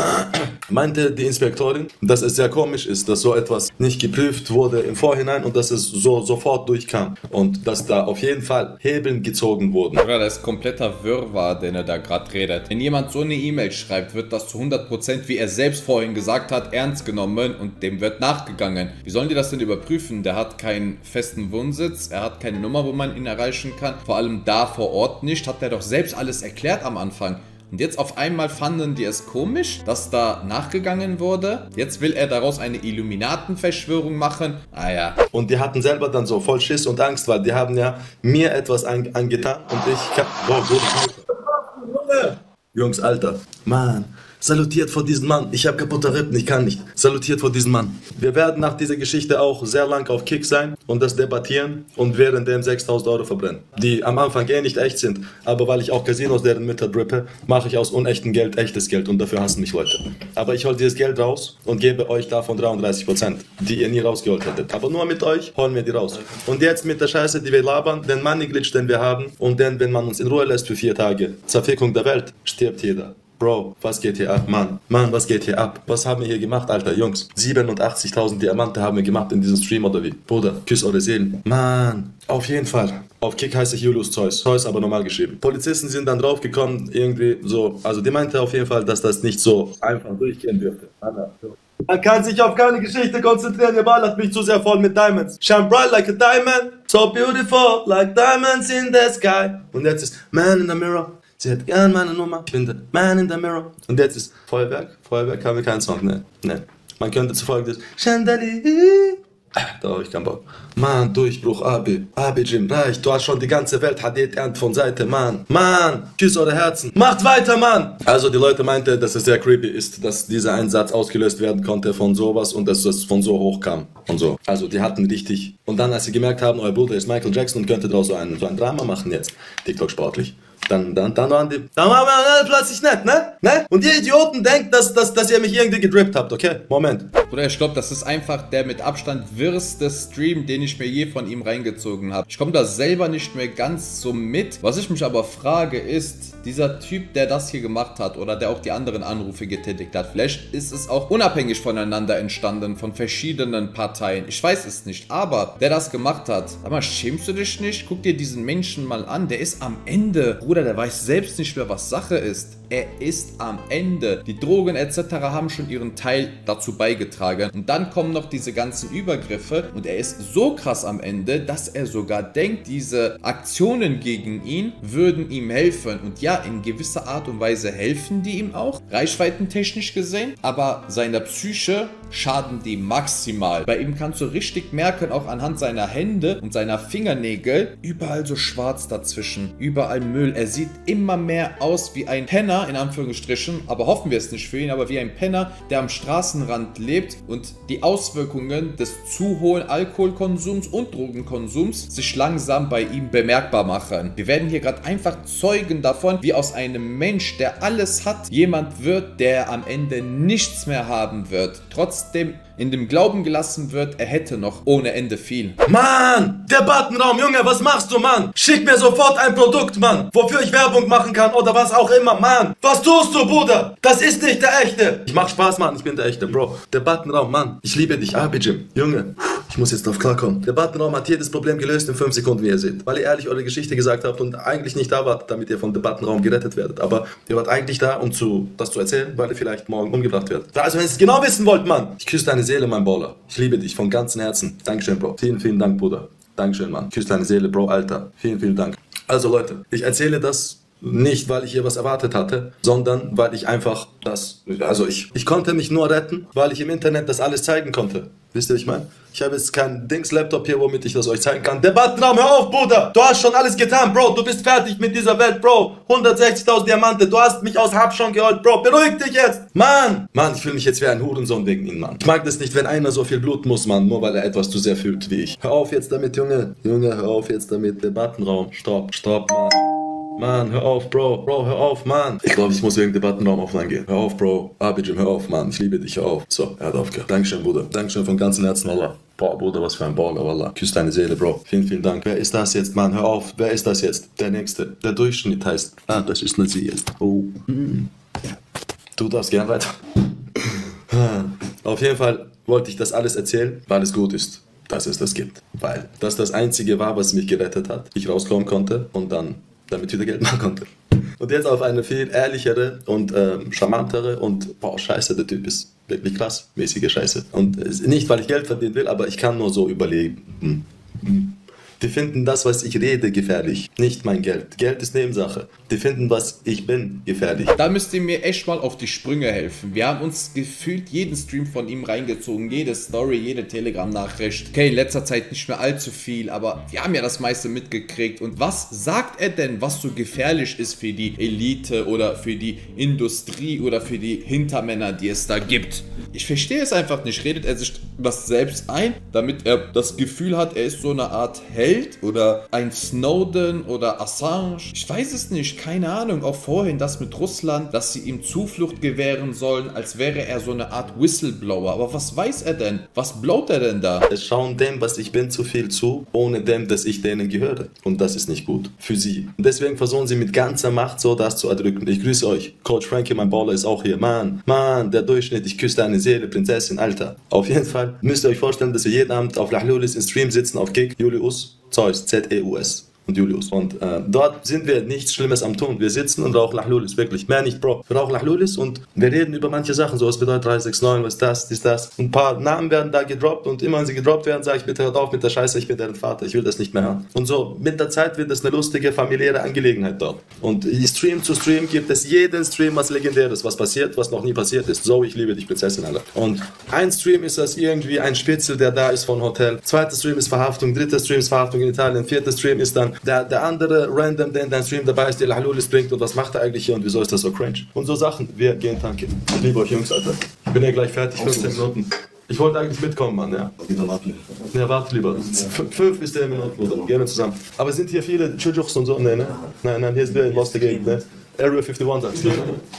meinte die Inspektorin, dass es sehr komisch ist, dass so etwas nicht geprüft wurde im Vorhinein und dass es so sofort durchkam und dass da auf jeden Fall Hebeln gezogen wurden. Ja, das ist kompletter Wirrwarr, den er da gerade redet. Wenn jemand so eine E-Mail schreibt, wird das zu hundert Prozent, wie er selbst vorhin gesagt hat, ernst genommen und dem wird nachgegangen. Wie sollen die das denn überprüfen? Der hat keinen festen Wohnsitz, er hat keine Nummer, wo man ihn erreichen kann. Vor allem da vor Ort nicht, hat er doch selbst alles erklärt am Anfang. Und jetzt auf einmal fanden die es komisch, dass da nachgegangen wurde. Jetzt will er daraus eine Illuminatenverschwörung machen. Ah ja. Und die hatten selber dann so voll Schiss und Angst, weil die haben ja mir etwas angetan und ich hab... Boah, Junge. Jungs, Alter. Mann. Salutiert vor diesem Mann. Ich habe kaputte Rippen, ich kann nicht. Salutiert vor diesem Mann. Wir werden nach dieser Geschichte auch sehr lang auf Kick sein und das debattieren und währenddem sechstausend Euro verbrennen. Die am Anfang eh nicht echt sind, aber weil ich auch Casinos deren Mitte drippe, mache ich aus unechtem Geld echtes Geld und dafür hassen mich Leute. Aber ich hole dieses Geld raus und gebe euch davon dreiunddreißig Prozent, die ihr nie rausgeholt hättet. Aber nur mit euch holen wir die raus. Und jetzt mit der Scheiße, die wir labern, den Money-Glitch, den wir haben und den, wenn man uns in Ruhe lässt für vier Tage, Zerfickung der Welt, stirbt jeder. Bro, was geht hier ab, Mann? Mann, was geht hier ab? Was haben wir hier gemacht, Alter, Jungs? siebenundachtzigtausend Diamante haben wir gemacht in diesem Stream, oder wie? Bruder, küss eure Seelen. Mann, auf jeden Fall. Auf Kick heiße ich Julius Zeus. Zeus aber normal geschrieben. Polizisten sind dann draufgekommen, irgendwie so. Also die meinte auf jeden Fall, dass das nicht so einfach durchgehen dürfte. Man kann sich auf keine Geschichte konzentrieren, ihr ballert mich zu sehr voll mit Diamonds. Shine bright like a diamond, so beautiful, like diamonds in the sky. Und jetzt ist Man in the Mirror. Sie hat gern meine Nummer, ich bin der Man in the Mirror. Und jetzt ist Feuerwerk, Feuerwerk haben wir keinen Song, ne, ne. Man könnte zufolge das Chandelier, da habe ich keinen Bock. Mann, Durchbruch, Abi, Abi Jim, reich, du hast schon die ganze Welt, Hadid ernt von Seite, Mann. Mann, küsst eure Herzen, macht weiter, Mann. Also die Leute meinten, dass es sehr creepy ist, dass dieser Einsatz ausgelöst werden konnte von sowas und dass es von so hoch kam und so. Also die hatten richtig. Und dann, als sie gemerkt haben, euer Bruder ist Michael Jackson und könnte daraus so ein, so ein Drama machen jetzt, TikTok sportlich. Dann, dann, dann waren die... Dann waren wir plötzlich nett, ne? Ne? Und ihr Idioten denkt, dass, dass, dass ihr mich irgendwie gedrippt habt, okay? Moment. Bruder, ich glaube, das ist einfach der mit Abstand wirrste Stream, den ich mir je von ihm reingezogen habe. Ich komme da selber nicht mehr ganz so mit. Was ich mich aber frage, ist, dieser Typ, der das hier gemacht hat oder der auch die anderen Anrufe getätigt hat, vielleicht ist es auch unabhängig voneinander entstanden, von verschiedenen Parteien. Ich weiß es nicht, aber der das gemacht hat, sag mal, schämst du dich nicht? Guck dir diesen Menschen mal an, der ist am Ende... Bruder, der weiß selbst nicht mehr, was Sache ist. Er ist am Ende. Die Drogen et cetera haben schon ihren Teil dazu beigetragen. Und dann kommen noch diese ganzen Übergriffe. Und er ist so krass am Ende, dass er sogar denkt, diese Aktionen gegen ihn würden ihm helfen. Und ja, in gewisser Art und Weise helfen die ihm auch, reichweitentechnisch gesehen. Aber seiner Psyche schaden die maximal. Bei ihm kannst du richtig merken, auch anhand seiner Hände und seiner Fingernägel, überall so schwarz dazwischen, überall Müll. Er sieht immer mehr aus wie ein Penner, in Anführungsstrichen, aber hoffen wir es nicht für ihn, aber wie ein Penner, der am Straßenrand lebt und die Auswirkungen des zu hohen Alkoholkonsums und Drogenkonsums sich langsam bei ihm bemerkbar machen. Wir werden hier gerade einfach Zeugen davon, wie aus einem Mensch, der alles hat, jemand wird, der am Ende nichts mehr haben wird. Trotzdem in dem Glauben gelassen wird, er hätte noch ohne Ende viel. Mann, Debattenraum, Junge, was machst du, Mann? Schick mir sofort ein Produkt, Mann, wofür ich Werbung machen kann oder was auch immer, Mann. Was tust du, Bruder? Das ist nicht der Echte. Ich mach Spaß, Mann, ich bin der Echte, Bro. Debattenraum, Mann, ich liebe dich, Abijim. Junge, ich muss jetzt drauf klarkommen. Debattenraum hat jedes Problem gelöst in fünf Sekunden, wie ihr seht. Weil ihr ehrlich eure Geschichte gesagt habt und eigentlich nicht da wart, damit ihr vom Debattenraum gerettet werdet. Aber ihr wart eigentlich da, um zu, das zu erzählen, weil ihr vielleicht morgen umgebracht werdet. Also wenn ihr es genau wissen wollt, Mann, ich küsse deine Seele, mein Baller. Ich liebe dich von ganzem Herzen. Dankeschön, Bro. Vielen, vielen Dank, Bruder. Dankeschön, Mann. Küss deine Seele, Bro, Alter. Vielen, vielen Dank. Also, Leute, ich erzähle das nicht, weil ich hier was erwartet hatte, sondern weil ich einfach das... Also, ich, ich konnte mich nur retten, weil ich im Internet das alles zeigen konnte. Wisst ihr, was ich meine? Ich habe jetzt keinen Dings-Laptop hier, womit ich das euch zeigen kann. Debattenraum, hör auf, Bruder! Du hast schon alles getan, Bro! Du bist fertig mit dieser Welt, Bro! hundertsechzigtausend Diamante, du hast mich aus Habschon geholt, Bro! Beruhig dich jetzt! Mann! Mann, ich fühle mich jetzt wie ein Hurensohn wegen ihm, Mann. Ich mag das nicht, wenn einer so viel Blut muss, Mann, nur weil er etwas zu sehr fühlt wie ich. Hör auf jetzt damit, Junge! Junge, hör auf jetzt damit. Debattenraum, stopp, stopp, Mann. Mann, hör auf, Bro. Bro, hör auf, Mann. Ich glaube, ich muss wegen Debattenraum offline gehen. Hör auf, Bro. Abijim, hör auf, Mann. Ich liebe dich, hör auf. So, er hat aufgehört. Dankeschön, Bruder. Dankeschön von ganzem Herzen, Allah. Boah, Bruder, was für ein Baller, wallah. Küss deine Seele, Bro. Vielen, vielen Dank. Wer ist das jetzt, Mann? Hör auf. Wer ist das jetzt? Der Nächste. Der Durchschnitt heißt. Ah, das ist nur sie jetzt. Oh. Hm. Du darfst gern weiter. Auf jeden Fall wollte ich das alles erzählen, weil es gut ist, dass es das gibt. Weil das das Einzige war, was mich gerettet hat. Ich rauskommen konnte und dann damit wieder Geld machen konnte. Und jetzt auf eine viel ehrlichere und ähm, charmantere und boah, scheiße, der Typ ist wirklich krass, mäßige Scheiße. Und äh, nicht, weil ich Geld verdienen will, aber ich kann nur so überleben. Die finden das, was ich rede, gefährlich. Nicht mein Geld. Geld ist Nebensache. Die finden, was ich bin, gefährlich. Da müsst ihr mir echt mal auf die Sprünge helfen. Wir haben uns gefühlt jeden Stream von ihm reingezogen. Jede Story, jede Telegram-Nachricht. Okay, in letzter Zeit nicht mehr allzu viel, aber wir haben ja das meiste mitgekriegt. Und was sagt er denn, was so gefährlich ist für die Elite oder für die Industrie oder für die Hintermänner, die es da gibt? Ich verstehe es einfach nicht. Redet er sich das selbst ein, damit er das Gefühl hat, er ist so eine Art Held? Oder ein Snowden oder Assange. Ich weiß es nicht, keine Ahnung. Auch vorhin das mit Russland, dass sie ihm Zuflucht gewähren sollen, als wäre er so eine Art Whistleblower. Aber was weiß er denn? Was blaut er denn da? Es schauen dem, was ich bin, zu viel zu, ohne dem, dass ich denen gehöre. Und das ist nicht gut für sie. Und deswegen versuchen sie mit ganzer Macht so das zu erdrücken. Ich grüße euch. Coach Frankie, mein Baller, ist auch hier. Mann, Mann, der Durchschnitt. Ich küsse deine Seele, Prinzessin, Alter. Auf jeden Fall müsst ihr euch vorstellen, dass wir jeden Abend auf Lachlulis im Stream sitzen, auf Kick, Julius Zeus, Z E U S und Julius. Und äh, dort sind wir nichts Schlimmes am tun. Wir sitzen und rauchen Lachlulis, wirklich. Mehr nicht, Bro. Wir rauchen Lachlulis und wir reden über manche Sachen. So, was bedeutet drei sechs neun, was ist das, ist das. Und ein paar Namen werden da gedroppt und immer, wenn sie gedroppt werden, sage ich, bitte hört auf mit der Scheiße, ich bin deren Vater, ich will das nicht mehr hören. Und so, mit der Zeit wird das eine lustige, familiäre Angelegenheit dort. Und Stream zu Stream gibt es jeden Stream was Legendäres, was passiert, was noch nie passiert ist. So, ich liebe dich, Prinzessin, Alter. Und ein Stream ist das irgendwie ein Spitzel, der da ist von Hotel. Zweiter Stream ist Verhaftung, dritter Stream ist Verhaftung in Italien, vierter Stream ist dann Der, der andere Random, der in deinem Stream dabei ist, der Lachlulis bringt und was macht er eigentlich hier und wieso ist das so cringe? Und so Sachen. Wir gehen tanken. Ich liebe euch Jungs, Alter. Ich bin ja gleich fertig, fünfzehn Minuten. Ich wollte eigentlich mitkommen, Mann, ja. Ja, warte lieber. Fünf ist der Minuten, Bruder. Gerne zusammen. Aber sind hier viele Tschujuchs und so? Nee, ne? Nein, nein, hier ist der Lost Game, ne? Area einundfünfzig sagst du, ne?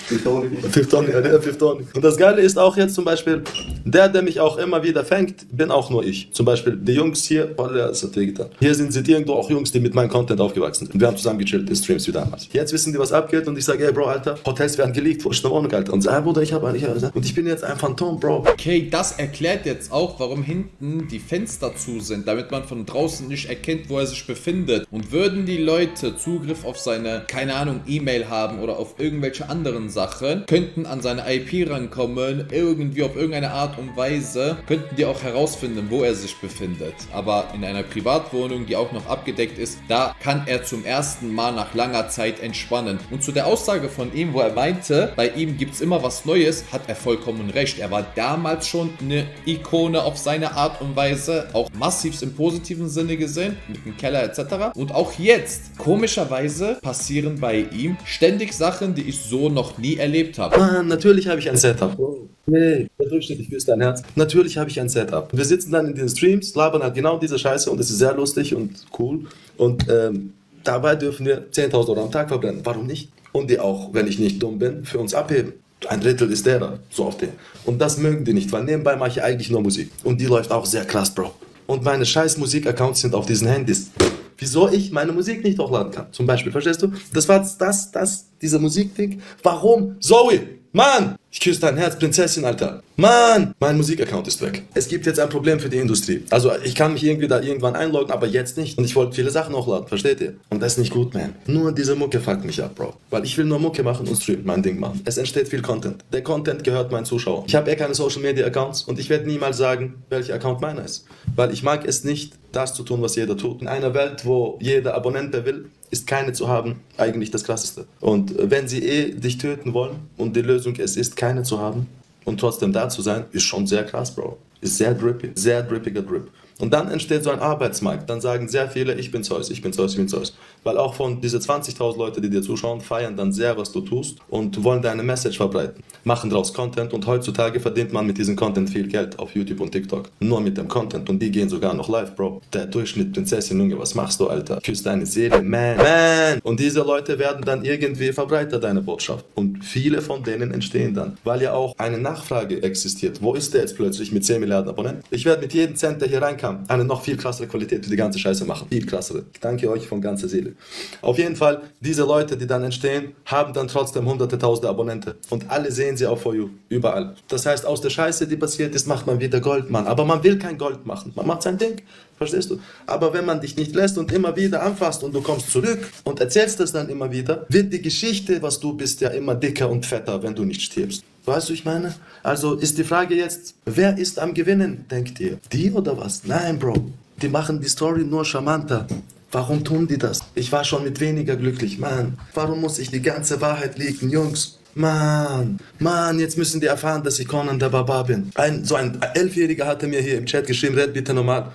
Fifth Only. Fifth Only, Area Fifth Only. Und das Geile ist auch jetzt zum Beispiel, der, der mich auch immer wieder fängt, bin auch nur ich. Zum Beispiel die Jungs hier, boah, das hat wehgetan. Hier sind, sind irgendwo auch Jungs, die mit meinem Content aufgewachsen sind. Und wir haben zusammen gechillt in Streams wie damals. Jetzt wissen die, was abgeht und ich sage, ey Bro, Alter, Hotels werden geleakt, wo ist eine Wohnung, Alter? Und sag, Bruder, ich hab eigentlich, und ich bin jetzt ein Phantom, Bro. Okay, das erklärt jetzt auch, warum hinten die Fenster zu sind, damit man von draußen nicht erkennt, wo er sich befindet. Und würden die Leute Zugriff auf seine, keine Ahnung, E-Mail haben, oder auf irgendwelche anderen Sachen, könnten an seine I P rankommen, irgendwie auf irgendeine Art und Weise, könnten die auch herausfinden, wo er sich befindet. Aber in einer Privatwohnung, die auch noch abgedeckt ist, da kann er zum ersten Mal nach langer Zeit entspannen. Und zu der Aussage von ihm, wo er meinte, bei ihm gibt es immer was Neues, hat er vollkommen recht. Er war damals schon eine Ikone auf seine Art und Weise, auch massivst im positiven Sinne gesehen, mit dem Keller et cetera. Und auch jetzt, komischerweise, passieren bei ihm ständig Sachen, die ich so noch nie erlebt habe. Mann, natürlich habe ich ein Setup. Wow. Nee, der Durchschnitt, ich küsse dein Herz. Natürlich habe ich ein Setup. Wir sitzen dann in den Streams, labern halt genau diese Scheiße und es ist sehr lustig und cool. Und ähm, dabei dürfen wir zehntausend Euro am Tag verbrennen. Warum nicht? Und die auch, wenn ich nicht dumm bin, für uns abheben. Ein Drittel ist derer, so auf den. Und das mögen die nicht, weil nebenbei mache ich eigentlich nur Musik. Und die läuft auch sehr krass, Bro. Und meine scheiß Musik-Accounts sind auf diesen Handys. Wieso ich meine Musik nicht hochladen kann, zum Beispiel, verstehst du? Das war das, das, dieser Musikding. Warum? Zoe, Mann, ich küsse dein Herz, Prinzessin, Alter. Mann, mein Musikaccount ist weg. Es gibt jetzt ein Problem für die Industrie. Also ich kann mich irgendwie da irgendwann einloggen, aber jetzt nicht. Und ich wollte viele Sachen hochladen, versteht ihr? Und das ist nicht gut, man. Nur diese Mucke fuckt mich ab, Bro. Weil ich will nur Mucke machen und streamen, mein Ding machen. Es entsteht viel Content. Der Content gehört meinen Zuschauern. Ich habe eh keine Social Media Accounts und ich werde niemals sagen, welcher Account meiner ist. Weil ich mag es nicht, das zu tun, was jeder tut. In einer Welt, wo jeder Abonnent, der will, ist keine zu haben, eigentlich das Krasseste. Und wenn sie eh dich töten wollen und die Lösung es ist, keine zu haben und trotzdem da zu sein, ist schon sehr krass, Bro. Ist sehr drippy, sehr drippiger Drip. Und dann entsteht so ein Arbeitsmarkt. Dann sagen sehr viele, ich bin Zeus, ich bin Zeus, ich bin Zeus. Weil auch von diese zwanzigtausend Leute, die dir zuschauen, feiern dann sehr, was du tust und wollen deine Message verbreiten. Machen daraus Content und heutzutage verdient man mit diesem Content viel Geld auf YouTube und TikTok. Nur mit dem Content und die gehen sogar noch live, Bro. Der Durchschnitt, Prinzessin, Junge, was machst du, Alter? Küsst deine Seele, man, man. Und diese Leute werden dann irgendwie Verbreiter deiner Botschaft. Und viele von denen entstehen dann, weil ja auch eine Nachfrage existiert. Wo ist der jetzt plötzlich mit zehn Milliarden Abonnenten? Ich werde mit jedem Cent, der hier reinkam, eine noch viel krassere Qualität für die ganze Scheiße machen. Viel krassere. Danke euch von ganzer Seele. Auf jeden Fall, diese Leute, die dann entstehen, haben dann trotzdem hunderte, tausende Abonnenten. Und alle sehen sie auf For You. Überall. Das heißt, aus der Scheiße, die passiert ist, macht man wieder Gold, Mann. Aber man will kein Gold machen. Man macht sein Ding. Verstehst du? Aber wenn man dich nicht lässt und immer wieder anfasst und du kommst zurück und erzählst das dann immer wieder, wird die Geschichte, was du bist, ja immer dicker und fetter, wenn du nicht stirbst. Weißt du, ich meine? Also ist die Frage jetzt, wer ist am Gewinnen, denkt ihr? Die oder was? Nein, Bro. Die machen die Story nur charmanter. Warum tun die das? Ich war schon mit weniger glücklich, Mann. Warum muss ich die ganze Wahrheit leaken, Jungs? Mann, Mann, jetzt müssen die erfahren, dass ich Conan der Barbar bin. Ein, so ein Elfjähriger hatte mir hier im Chat geschrieben, red bitte normal.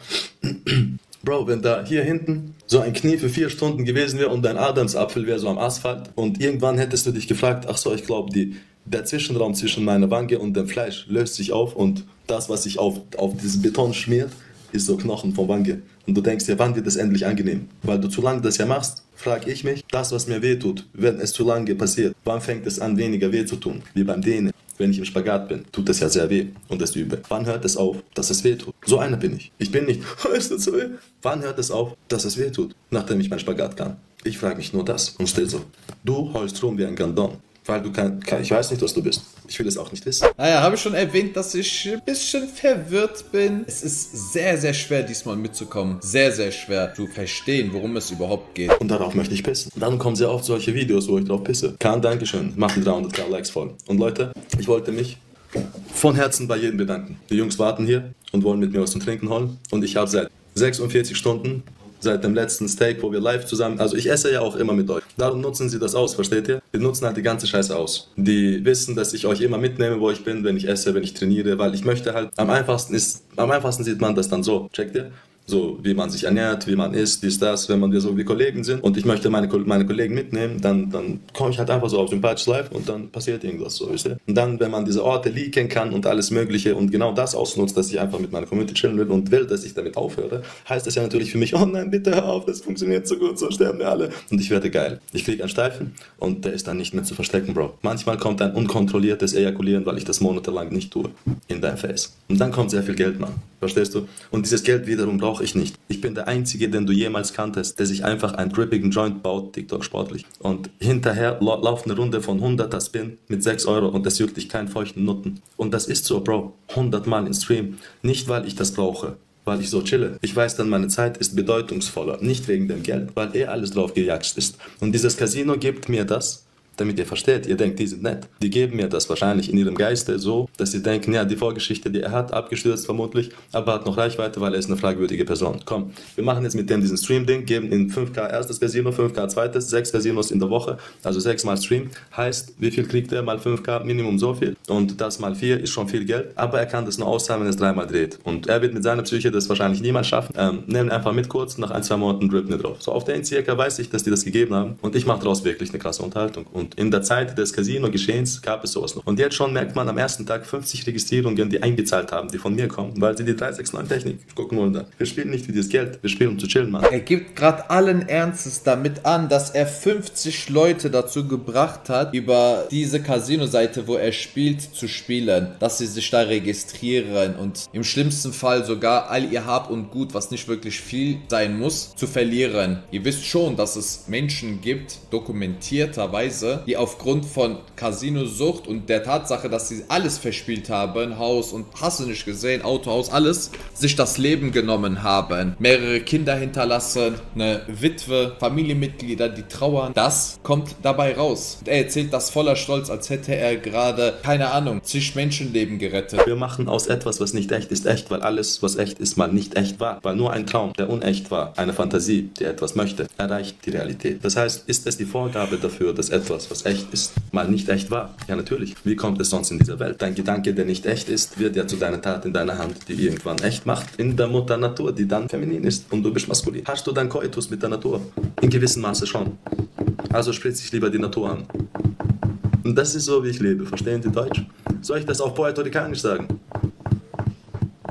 Bro, wenn da hier hinten so ein Knie für vier Stunden gewesen wäre und dein Adamsapfel wäre so am Asphalt und irgendwann hättest du dich gefragt, ach so, ich glaube, die... Der Zwischenraum zwischen meiner Wange und dem Fleisch löst sich auf und das, was sich auf, auf diesen Beton schmiert, ist so Knochen von Wange. Und du denkst dir, wann wird das endlich angenehm? Weil du zu lange das ja machst, frage ich mich, das, was mir weh tut, wenn es zu lange passiert, wann fängt es an, weniger weh zu tun? Wie beim Dehnen. Wenn ich im Spagat bin, tut das ja sehr weh und das übe. Wann hört es auf, dass es weh tut? So einer bin ich. Ich bin nicht, ist das so weh? Wann hört es auf, dass es weh tut, nachdem ich mein Spagat kann? Ich frage mich nur das und stehe so. Du heulst rum wie ein Gandon. Weil du kein, kein, ich weiß nicht, was du bist. Ich will es auch nicht wissen. Naja, habe ich schon erwähnt, dass ich ein bisschen verwirrt bin. Es ist sehr, sehr schwer, diesmal mitzukommen. Sehr, sehr schwer zu verstehen, worum es überhaupt geht. Und darauf möchte ich pissen. Dann kommen sehr oft solche Videos, wo ich drauf pisse. Kahn, Dankeschön. Mach die dreihunderttausend Likes voll. Und Leute, ich wollte mich von Herzen bei jedem bedanken. Die Jungs warten hier und wollen mit mir was zum Trinken holen. Und ich habe seit sechsundvierzig Stunden... Seit dem letzten Steak, wo wir live zusammen... Also ich esse ja auch immer mit euch. Darum nutzen sie das aus, versteht ihr? Die nutzen halt die ganze Scheiße aus. Die wissen, dass ich euch immer mitnehme, wo ich bin, wenn ich esse, wenn ich trainiere, weil ich möchte halt... Am einfachsten ist... Am einfachsten sieht man das dann so. Checkt ihr? So, wie man sich ernährt, wie man isst, dies, das, wenn man wir so wie Kollegen sind und ich möchte meine, meine Kollegen mitnehmen, dann, dann komme ich halt einfach so auf den Patch live und dann passiert irgendwas, so, wisst ihr? Und dann, wenn man diese Orte leaken kann und alles mögliche und genau das ausnutzt, dass ich einfach mit meiner Community chillen will und will, dass ich damit aufhöre, heißt das ja natürlich für mich, oh nein, bitte hör auf, das funktioniert so gut, so sterben wir alle. Und ich werde geil. Ich kriege einen Steifen und der ist dann nicht mehr zu verstecken, Bro. Manchmal kommt ein unkontrolliertes Ejakulieren, weil ich das monatelang nicht tue, in dein Face. Und dann kommt sehr viel Geld, Mann. Verstehst du? Und dieses Geld wiederum braucht ich nicht. Ich bin der Einzige, den du jemals kanntest, der sich einfach einen grippigen Joint baut, TikTok sportlich. Und hinterher lauft eine Runde von hunderter Spin mit sechs Euro und das juckt dich keinen feuchten Nutten. Und das ist so, Bro. hundert Mal im Stream. Nicht, weil ich das brauche, weil ich so chille. Ich weiß dann, meine Zeit ist bedeutungsvoller. Nicht wegen dem Geld, weil eh alles drauf gejatscht ist. Und dieses Casino gibt mir das, damit ihr versteht, ihr denkt, die sind nett. Die geben mir das wahrscheinlich in ihrem Geiste so, dass sie denken, ja, die Vorgeschichte, die er hat, abgestürzt vermutlich, aber hat noch Reichweite, weil er ist eine fragwürdige Person. Komm, wir machen jetzt mit dem diesen Stream-Ding, geben in fünf K erstes Casino, fünf K zweites, sechs Casinos in der Woche, also sechs Mal Stream. Heißt, wie viel kriegt er mal fünf K? Minimum so viel. Und das mal vier ist schon viel Geld, aber er kann das nur auszahlen, wenn er es dreimal dreht. Und er wird mit seiner Psyche das wahrscheinlich niemals schaffen. Ähm, nehmen einfach mit kurz, nach ein, zwei Monaten drücken wir drauf. So auf der N C K weiß ich, dass die das gegeben haben und ich mache daraus wirklich eine krasse Unterhaltung. Und in der Zeit des Casino-Geschehens gab es sowas noch. Und jetzt schon merkt man am ersten Tag fünfzig Registrierungen, die eingezahlt haben, die von mir kommen, weil sie die drei sechs neun-Technik gucken wollen da. Wir spielen nicht für dieses Geld, wir spielen um zu chillen, Mann. Er gibt gerade allen Ernstes damit an, dass er fünfzig Leute dazu gebracht hat, über diese Casino-Seite, wo er spielt, zu spielen, dass sie sich da registrieren und im schlimmsten Fall sogar all ihr Hab und Gut, was nicht wirklich viel sein muss, zu verlieren. Ihr wisst schon, dass es Menschen gibt, dokumentierterweise, die aufgrund von Casinosucht und der Tatsache, dass sie alles verspielt haben, Haus und hast du nicht gesehen, Autohaus, alles, sich das Leben genommen haben, mehrere Kinder hinterlassen, eine Witwe, Familienmitglieder, die trauern, das kommt dabei raus. Und er erzählt das voller Stolz, als hätte er gerade, keine Ahnung, zig Menschenleben gerettet. Wir machen aus etwas, was nicht echt ist, echt, weil alles, was echt ist, mal nicht echt war, weil nur ein Traum, der unecht war, eine Fantasie, die etwas möchte, erreicht die Realität. Das heißt, ist es die Vorgabe dafür, dass etwas etwas, was echt ist, mal nicht echt war. Ja, natürlich. Wie kommt es sonst in dieser Welt? Dein Gedanke, der nicht echt ist, wird ja zu deiner Tat in deiner Hand, die irgendwann echt macht, in der Mutter Natur, die dann feminin ist und du bist maskulin. Hast du dann Koitus mit der Natur? In gewissem Maße schon. Also spricht sich lieber die Natur an. Und das ist so, wie ich lebe. Verstehen Sie Deutsch? Soll ich das auf Puerto-Ricanisch sagen?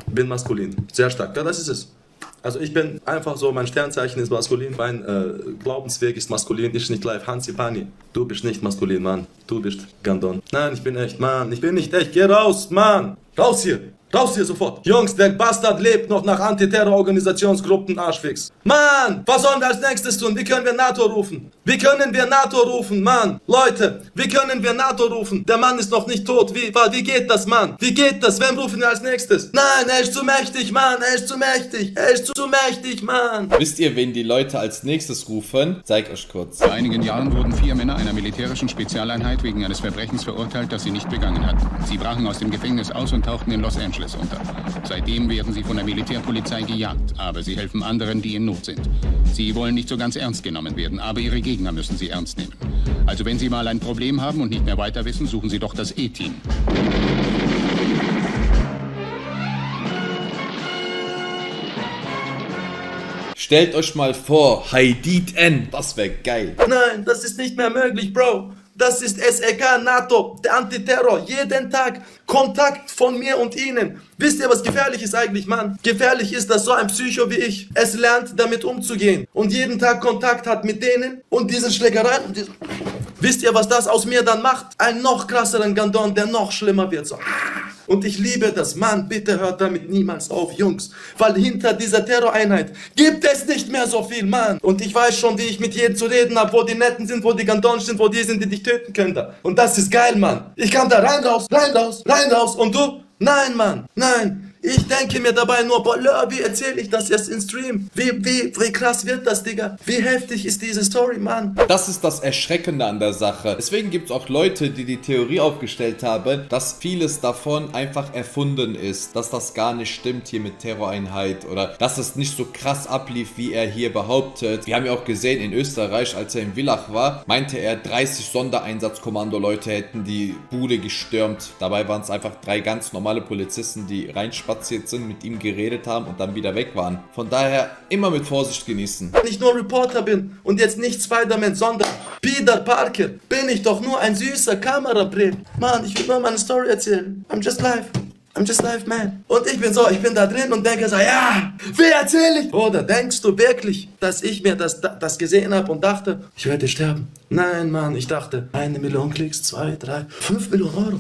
Bin maskulin. Sehr stark. Ja, das ist es. Also ich bin einfach so, mein Sternzeichen ist maskulin, mein äh, Glaubensweg ist maskulin, ich nicht live, Hansi Pani. Du bist nicht maskulin, Mann. Du bist Gandon. Nein, ich bin echt, Mann. Ich bin nicht echt. Geh raus, Mann. Raus hier. Raus hier sofort. Jungs, der Bastard lebt noch nach Antiterror-Organisationsgruppen, Arschfix. Mann, was sollen wir als nächstes tun? Wie können wir NATO rufen? Wie können wir NATO rufen, Mann? Leute, wie können wir NATO rufen? Der Mann ist noch nicht tot. Wie, wie geht das, Mann? Wie geht das? Wem rufen wir als nächstes? Nein, er ist zu mächtig, Mann. Er ist zu mächtig. Er ist zu, zu mächtig, Mann. Wisst ihr, wen die Leute als nächstes rufen? Zeig euch kurz. Vor einigen Jahren wurden vier Männer einer militärischen Spezialeinheit wegen eines Verbrechens verurteilt, das sie nicht begangen hatten. Sie brachen aus dem Gefängnis aus und tauchten in Los Angeles unter. Seitdem werden sie von der Militärpolizei gejagt, aber sie helfen anderen, die in Not sind. Sie wollen nicht so ganz ernst genommen werden, aber ihre Gegner müssen sie ernst nehmen. Also wenn sie mal ein Problem haben und nicht mehr weiter wissen, suchen sie doch das E-Team. Stellt euch mal vor, Haidit N, das wäre geil. Nein, das ist nicht mehr möglich, Bro. Das ist S E K, NATO, der Antiterror, jeden Tag Kontakt von mir und Ihnen. Wisst ihr, was gefährlich ist eigentlich, Mann? Gefährlich ist, dass so ein Psycho wie ich es lernt, damit umzugehen und jeden Tag Kontakt hat mit denen und diesen Schlägereien und diesen... Wisst ihr, was das aus mir dann macht? Einen noch krasseren Gandon, der noch schlimmer wird. So. Und ich liebe das, Mann, bitte hört damit niemals auf, Jungs. Weil hinter dieser Terroreinheit gibt es nicht mehr so viel, Mann. Und ich weiß schon, wie ich mit jedem zu reden habe, wo die Netten sind, wo die Gandons sind, wo die sind, die dich töten können. Und das ist geil, Mann. Ich kann da rein, raus, rein, raus, rein, raus. Und du? Nein, Mann, nein. Ich denke mir dabei nur, boah, wie erzähle ich das jetzt im Stream? Wie, wie, wie krass wird das, Digga? Wie heftig ist diese Story, Mann? Das ist das Erschreckende an der Sache. Deswegen gibt es auch Leute, die die Theorie aufgestellt haben, dass vieles davon einfach erfunden ist. Dass das gar nicht stimmt hier mit Terroreinheit oder dass es nicht so krass ablief, wie er hier behauptet. Wir haben ja auch gesehen, in Österreich, als er in Villach war, meinte er, dreißig Sondereinsatzkommando-Leute hätten die Bude gestürmt. Dabei waren es einfach drei ganz normale Polizisten, die reinspannen spaziert sind, mit ihm geredet haben und dann wieder weg waren. Von daher immer mit Vorsicht genießen. Wenn ich nur Reporter bin und jetzt nicht Spider-Man, sondern Peter Parker, bin ich doch nur ein süßer Kamerabrill. Mann, ich will nur meine Story erzählen. I'm just live. I'm just live, man. Und ich bin so, ich bin da drin und denke so, ja, wie erzähle ich? Oder denkst du wirklich, dass ich mir das, das gesehen habe und dachte, ich werde sterben? Nein, Mann, ich dachte, eine Million Klicks, zwei, drei, fünf Millionen Euro.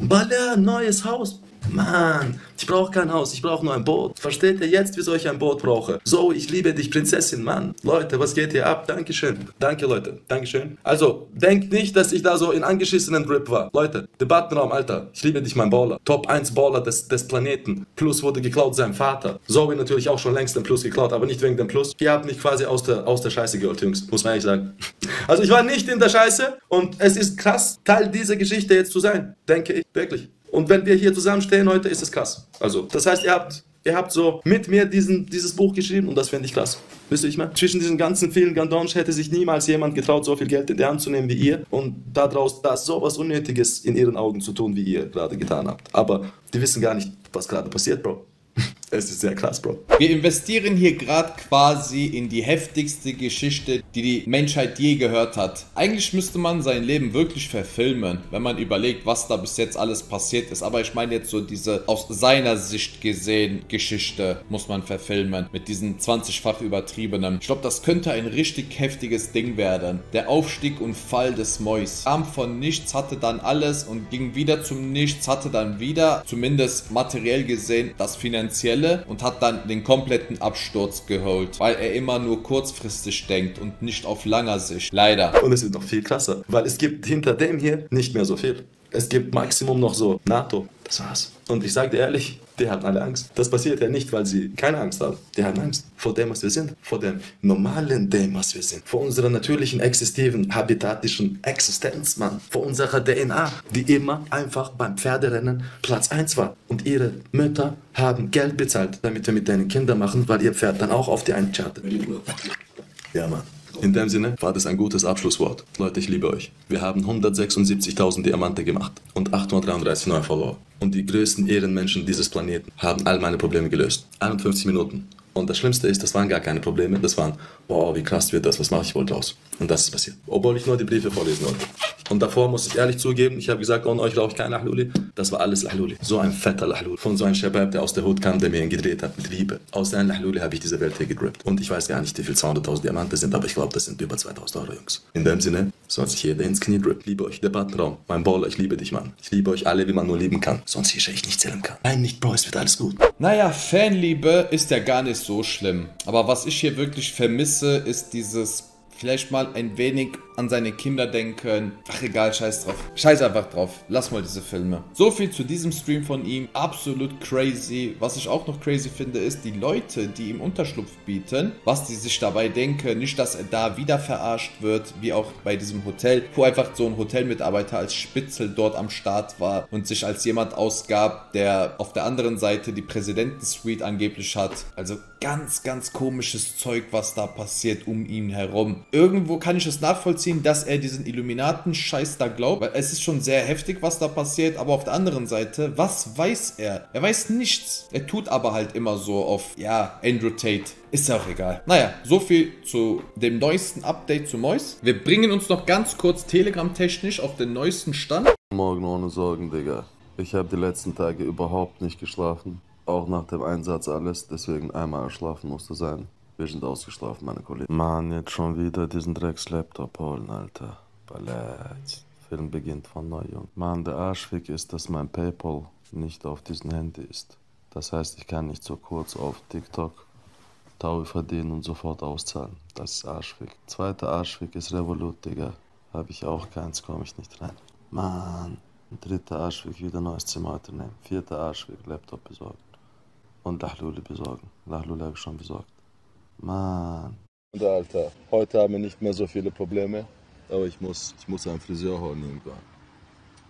Baller, neues Haus. Mann, ich brauche kein Haus, ich brauche nur ein Boot. Versteht ihr jetzt, wieso ich ein Boot brauche? So, ich liebe dich, Prinzessin, Mann. Leute, was geht hier ab? Dankeschön. Danke, Leute. Dankeschön. Also, denkt nicht, dass ich da so in angeschissenen Rip war. Leute, Debattenraum, Alter. Ich liebe dich, mein Baller. Top eins Baller des, des Planeten. Plus wurde geklaut, sein Vater. Zoe natürlich auch schon längst den Plus geklaut, aber nicht wegen dem Plus. Ihr habt mich quasi aus der, aus der Scheiße geholt, Jungs. Muss man ehrlich sagen. Also, ich war nicht in der Scheiße und es ist krass, Teil dieser Geschichte jetzt zu sein. Denke ich, wirklich. Und wenn wir hier zusammenstehen heute, ist es krass. Also, das heißt, ihr habt, ihr habt so mit mir diesen, dieses Buch geschrieben und das finde ich krass. Wisst ihr, ich meine, zwischen diesen ganzen vielen Gandons hätte sich niemals jemand getraut, so viel Geld in die Hand zu nehmen wie ihr und daraus das so was Unnötiges in ihren Augen zu tun, wie ihr gerade getan habt. Aber die wissen gar nicht, was gerade passiert, Bro. Es ist sehr krass, Bro. Wir investieren hier gerade quasi in die heftigste Geschichte, die die Menschheit je gehört hat. Eigentlich müsste man sein Leben wirklich verfilmen, wenn man überlegt, was da bis jetzt alles passiert ist. Aber ich meine jetzt so diese aus seiner Sicht gesehen Geschichte muss man verfilmen. Mit diesen zwanzigfach übertriebenen. Ich glaube, das könnte ein richtig heftiges Ding werden. Der Aufstieg und Fall des Mois. Kam von nichts, hatte dann alles und ging wieder zum Nichts, hatte dann wieder, zumindest materiell gesehen, das Finanzielle. Und hat dann den kompletten Absturz geholt, weil er immer nur kurzfristig denkt und nicht auf langer Sicht. Leider. Und es wird noch viel krasser, weil es gibt hinter dem hier nicht mehr so viel. Es gibt Maximum noch so NATO. Das war's. Und ich sag dir ehrlich, die hatten alle Angst. Das passiert ja nicht, weil sie keine Angst haben. Die haben Angst vor dem, was wir sind. Vor dem normalen dem, was wir sind. Vor unserer natürlichen, existiven, habitatischen Existenz, Mann. Vor unserer D N A, die immer einfach beim Pferderennen Platz eins war. Und ihre Mütter haben Geld bezahlt, damit wir mit deinen Kindern machen, weil ihr Pferd dann auch auf die einchartet. Ja, Mann. In dem Sinne war das ein gutes Abschlusswort. Leute, ich liebe euch. Wir haben hundertsechsundsiebzigtausend Diamante gemacht und achthundertdreiunddreißig neue Follower. Und die größten Ehrenmenschen dieses Planeten haben all meine Probleme gelöst. einundfünfzig Minuten. Und das Schlimmste ist, das waren gar keine Probleme. Das waren, boah, wie krass wird das, was mache ich wohl draus? Und das ist passiert. Obwohl ich nur die Briefe vorlesen wollte. Und davor muss ich ehrlich zugeben, ich habe gesagt, ohne euch rauche ich kein Lahluli. Das war alles Lahluli. So ein fetter Lahluli. Von so einem Shabab, der aus der Hut kam, der mir ihn gedreht hat mit Liebe. Aus seinem Lahluli habe ich diese Welt hier gedrippt. Und ich weiß gar nicht, wie viel zweihunderttausend Diamanten sind, aber ich glaube, das sind über zweitausend Euro, Jungs. In dem Sinne soll sich jeder ins Knie drippen. Liebe euch, Debattenraum. Mein Baller, ich liebe dich, Mann. Ich liebe euch alle, wie man nur lieben kann. Sonst hier ich nicht zählen kann. Nein, nicht, Bro, es wird alles gut. Naja, Fanliebe ist ja gar nicht so schlimm. Aber was ich hier wirklich vermisse, ist dieses vielleicht mal ein wenig an seine Kinder denken. Ach egal, scheiß drauf. Scheiß einfach drauf. Lass mal diese Filme. So viel zu diesem Stream von ihm. Absolut crazy. Was ich auch noch crazy finde, ist die Leute, die ihm Unterschlupf bieten. Was die sich dabei denken. Nicht, dass er da wieder verarscht wird, wie auch bei diesem Hotel, wo einfach so ein Hotelmitarbeiter als Spitzel dort am Start war und sich als jemand ausgab, der auf der anderen Seite die Präsidentensuite angeblich hat. Also ganz, ganz komisches Zeug, was da passiert um ihn herum. Irgendwo kann ich es nachvollziehen, dass er diesen Illuminaten-Scheiß da glaubt, weil es ist schon sehr heftig, was da passiert, aber auf der anderen Seite, was weiß er? Er weiß nichts. Er tut aber halt immer so auf, ja, Andrew Tate. Ist ja auch egal. Naja, so viel zu dem neuesten Update zu Mois. Wir bringen uns noch ganz kurz Telegram-technisch auf den neuesten Stand. Morgen ohne Sorgen, Digga. Ich habe die letzten Tage überhaupt nicht geschlafen. Auch nach dem Einsatz alles, deswegen einmal erschlafen musste sein. Wir sind ausgeschlafen, meine Kollegen. Mann, jetzt schon wieder diesen Drecks-Laptop holen, Alter. Ballett. Film beginnt von neu, Junge. Mann, der Arschfick ist, dass mein PayPal nicht auf diesem Handy ist. Das heißt, ich kann nicht so kurz auf TikTok Taui verdienen und sofort auszahlen. Das ist Arschfick. Zweiter Arschfick ist Revolut, Digga. Hab ich auch keins, komme ich nicht rein. Mann. Dritter Arschfick, wieder neues Zimmer heute nehmen. Vierter Arschfick, Laptop besorgen. Und Lahluli besorgen. Lahluli habe ich schon besorgt. Mann. Alter, heute haben wir nicht mehr so viele Probleme, aber ich muss, ich muss einen Friseur holen irgendwann.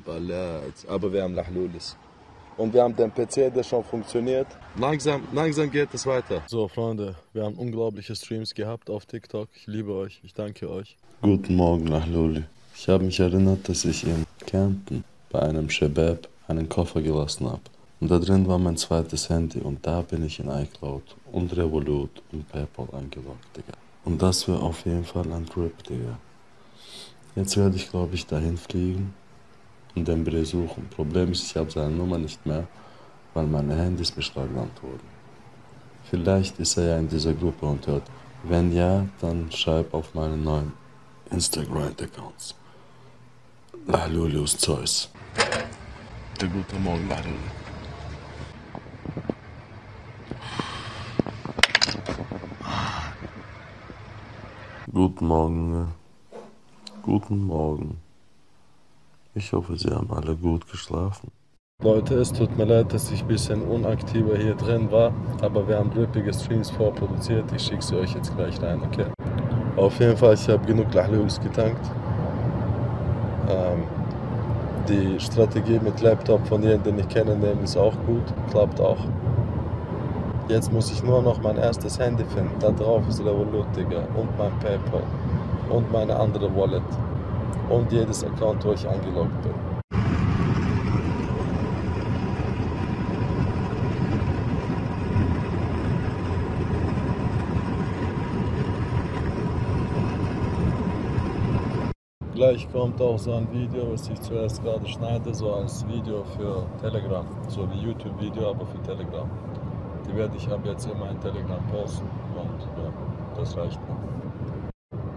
Ballert. Aber wir haben Lahlulis. Und wir haben den P C, der schon funktioniert. Langsam, langsam geht es weiter. So, Freunde, wir haben unglaubliche Streams gehabt auf TikTok. Ich liebe euch, ich danke euch. Guten Morgen, Lahluli. Ich habe mich erinnert, dass ich in Kärnten bei einem Shabab einen Koffer gelassen habe. Und da drin war mein zweites Handy und da bin ich in iCloud und Revolut und PayPal eingeloggt, Digga. Und das wäre auf jeden Fall ein Trip, Digga. Jetzt werde ich, glaube ich, dahin fliegen und den Bre suchen. Problem ist, ich habe seine Nummer nicht mehr, weil meine Handys beschlagnahmt wurden. Vielleicht ist er ja in dieser Gruppe und hört. Wenn ja, dann schreib auf meine neuen Instagram-Accounts. Julius Zeus. Der gute Morgen, Leute. Guten Morgen. Guten Morgen. Ich hoffe, Sie haben alle gut geschlafen. Leute, es tut mir leid, dass ich ein bisschen unaktiver hier drin war, aber wir haben rippige Streams vorproduziert. Ich schicke sie euch jetzt gleich rein, okay? Auf jeden Fall, ich habe genug Lahlus getankt. Ähm, die Strategie mit Laptop von jedem, den ich kenne, nehmen, ist auch gut. Klappt auch. Jetzt muss ich nur noch mein erstes Handy finden. Da drauf ist Revolut, Digga. Und mein PayPal. Und meine andere Wallet. Und jedes Account, wo ich eingeloggt bin. Gleich kommt auch so ein Video, was ich zuerst gerade schneide, so als Video für Telegram. So wie YouTube-Video, aber für Telegram. Die werde ich ab jetzt immer in Telegram posten und ja, das reicht mir.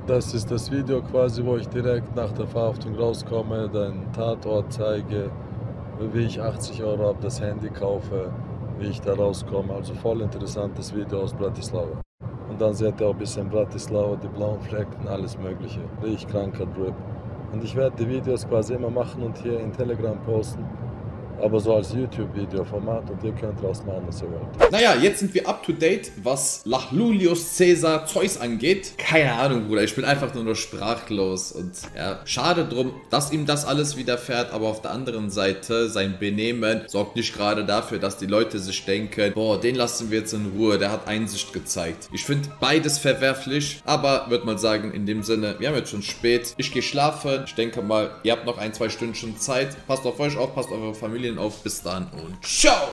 Das ist das Video quasi, wo ich direkt nach der Verhaftung rauskomme, den Tatort zeige, wie ich achtzig Euro ab das Handy kaufe, wie ich da rauskomme. Also voll interessantes Video aus Bratislava. Und dann seht ihr auch ein bisschen Bratislava, die blauen Flecken, alles mögliche. Richtig kranker Drip. Und ich werde die Videos quasi immer machen und hier in Telegram posten. aber so als YouTube-Videoformat und ihr könnt draus machen, was ihr wollt. Naja, jetzt sind wir up to date, was nach Julius Caesar Zeus angeht. Keine Ahnung, Bruder, ich bin einfach nur noch sprachlos und ja, schade drum, dass ihm das alles widerfährt, aber auf der anderen Seite, sein Benehmen sorgt nicht gerade dafür, dass die Leute sich denken, boah, den lassen wir jetzt in Ruhe, der hat Einsicht gezeigt. Ich finde beides verwerflich, aber würde mal sagen, in dem Sinne, wir haben jetzt schon spät, ich gehe schlafen, ich denke mal, ihr habt noch ein, zwei Stündchen Zeit, passt auf euch auf, passt auf eure Familien auf, bis dann und ciao!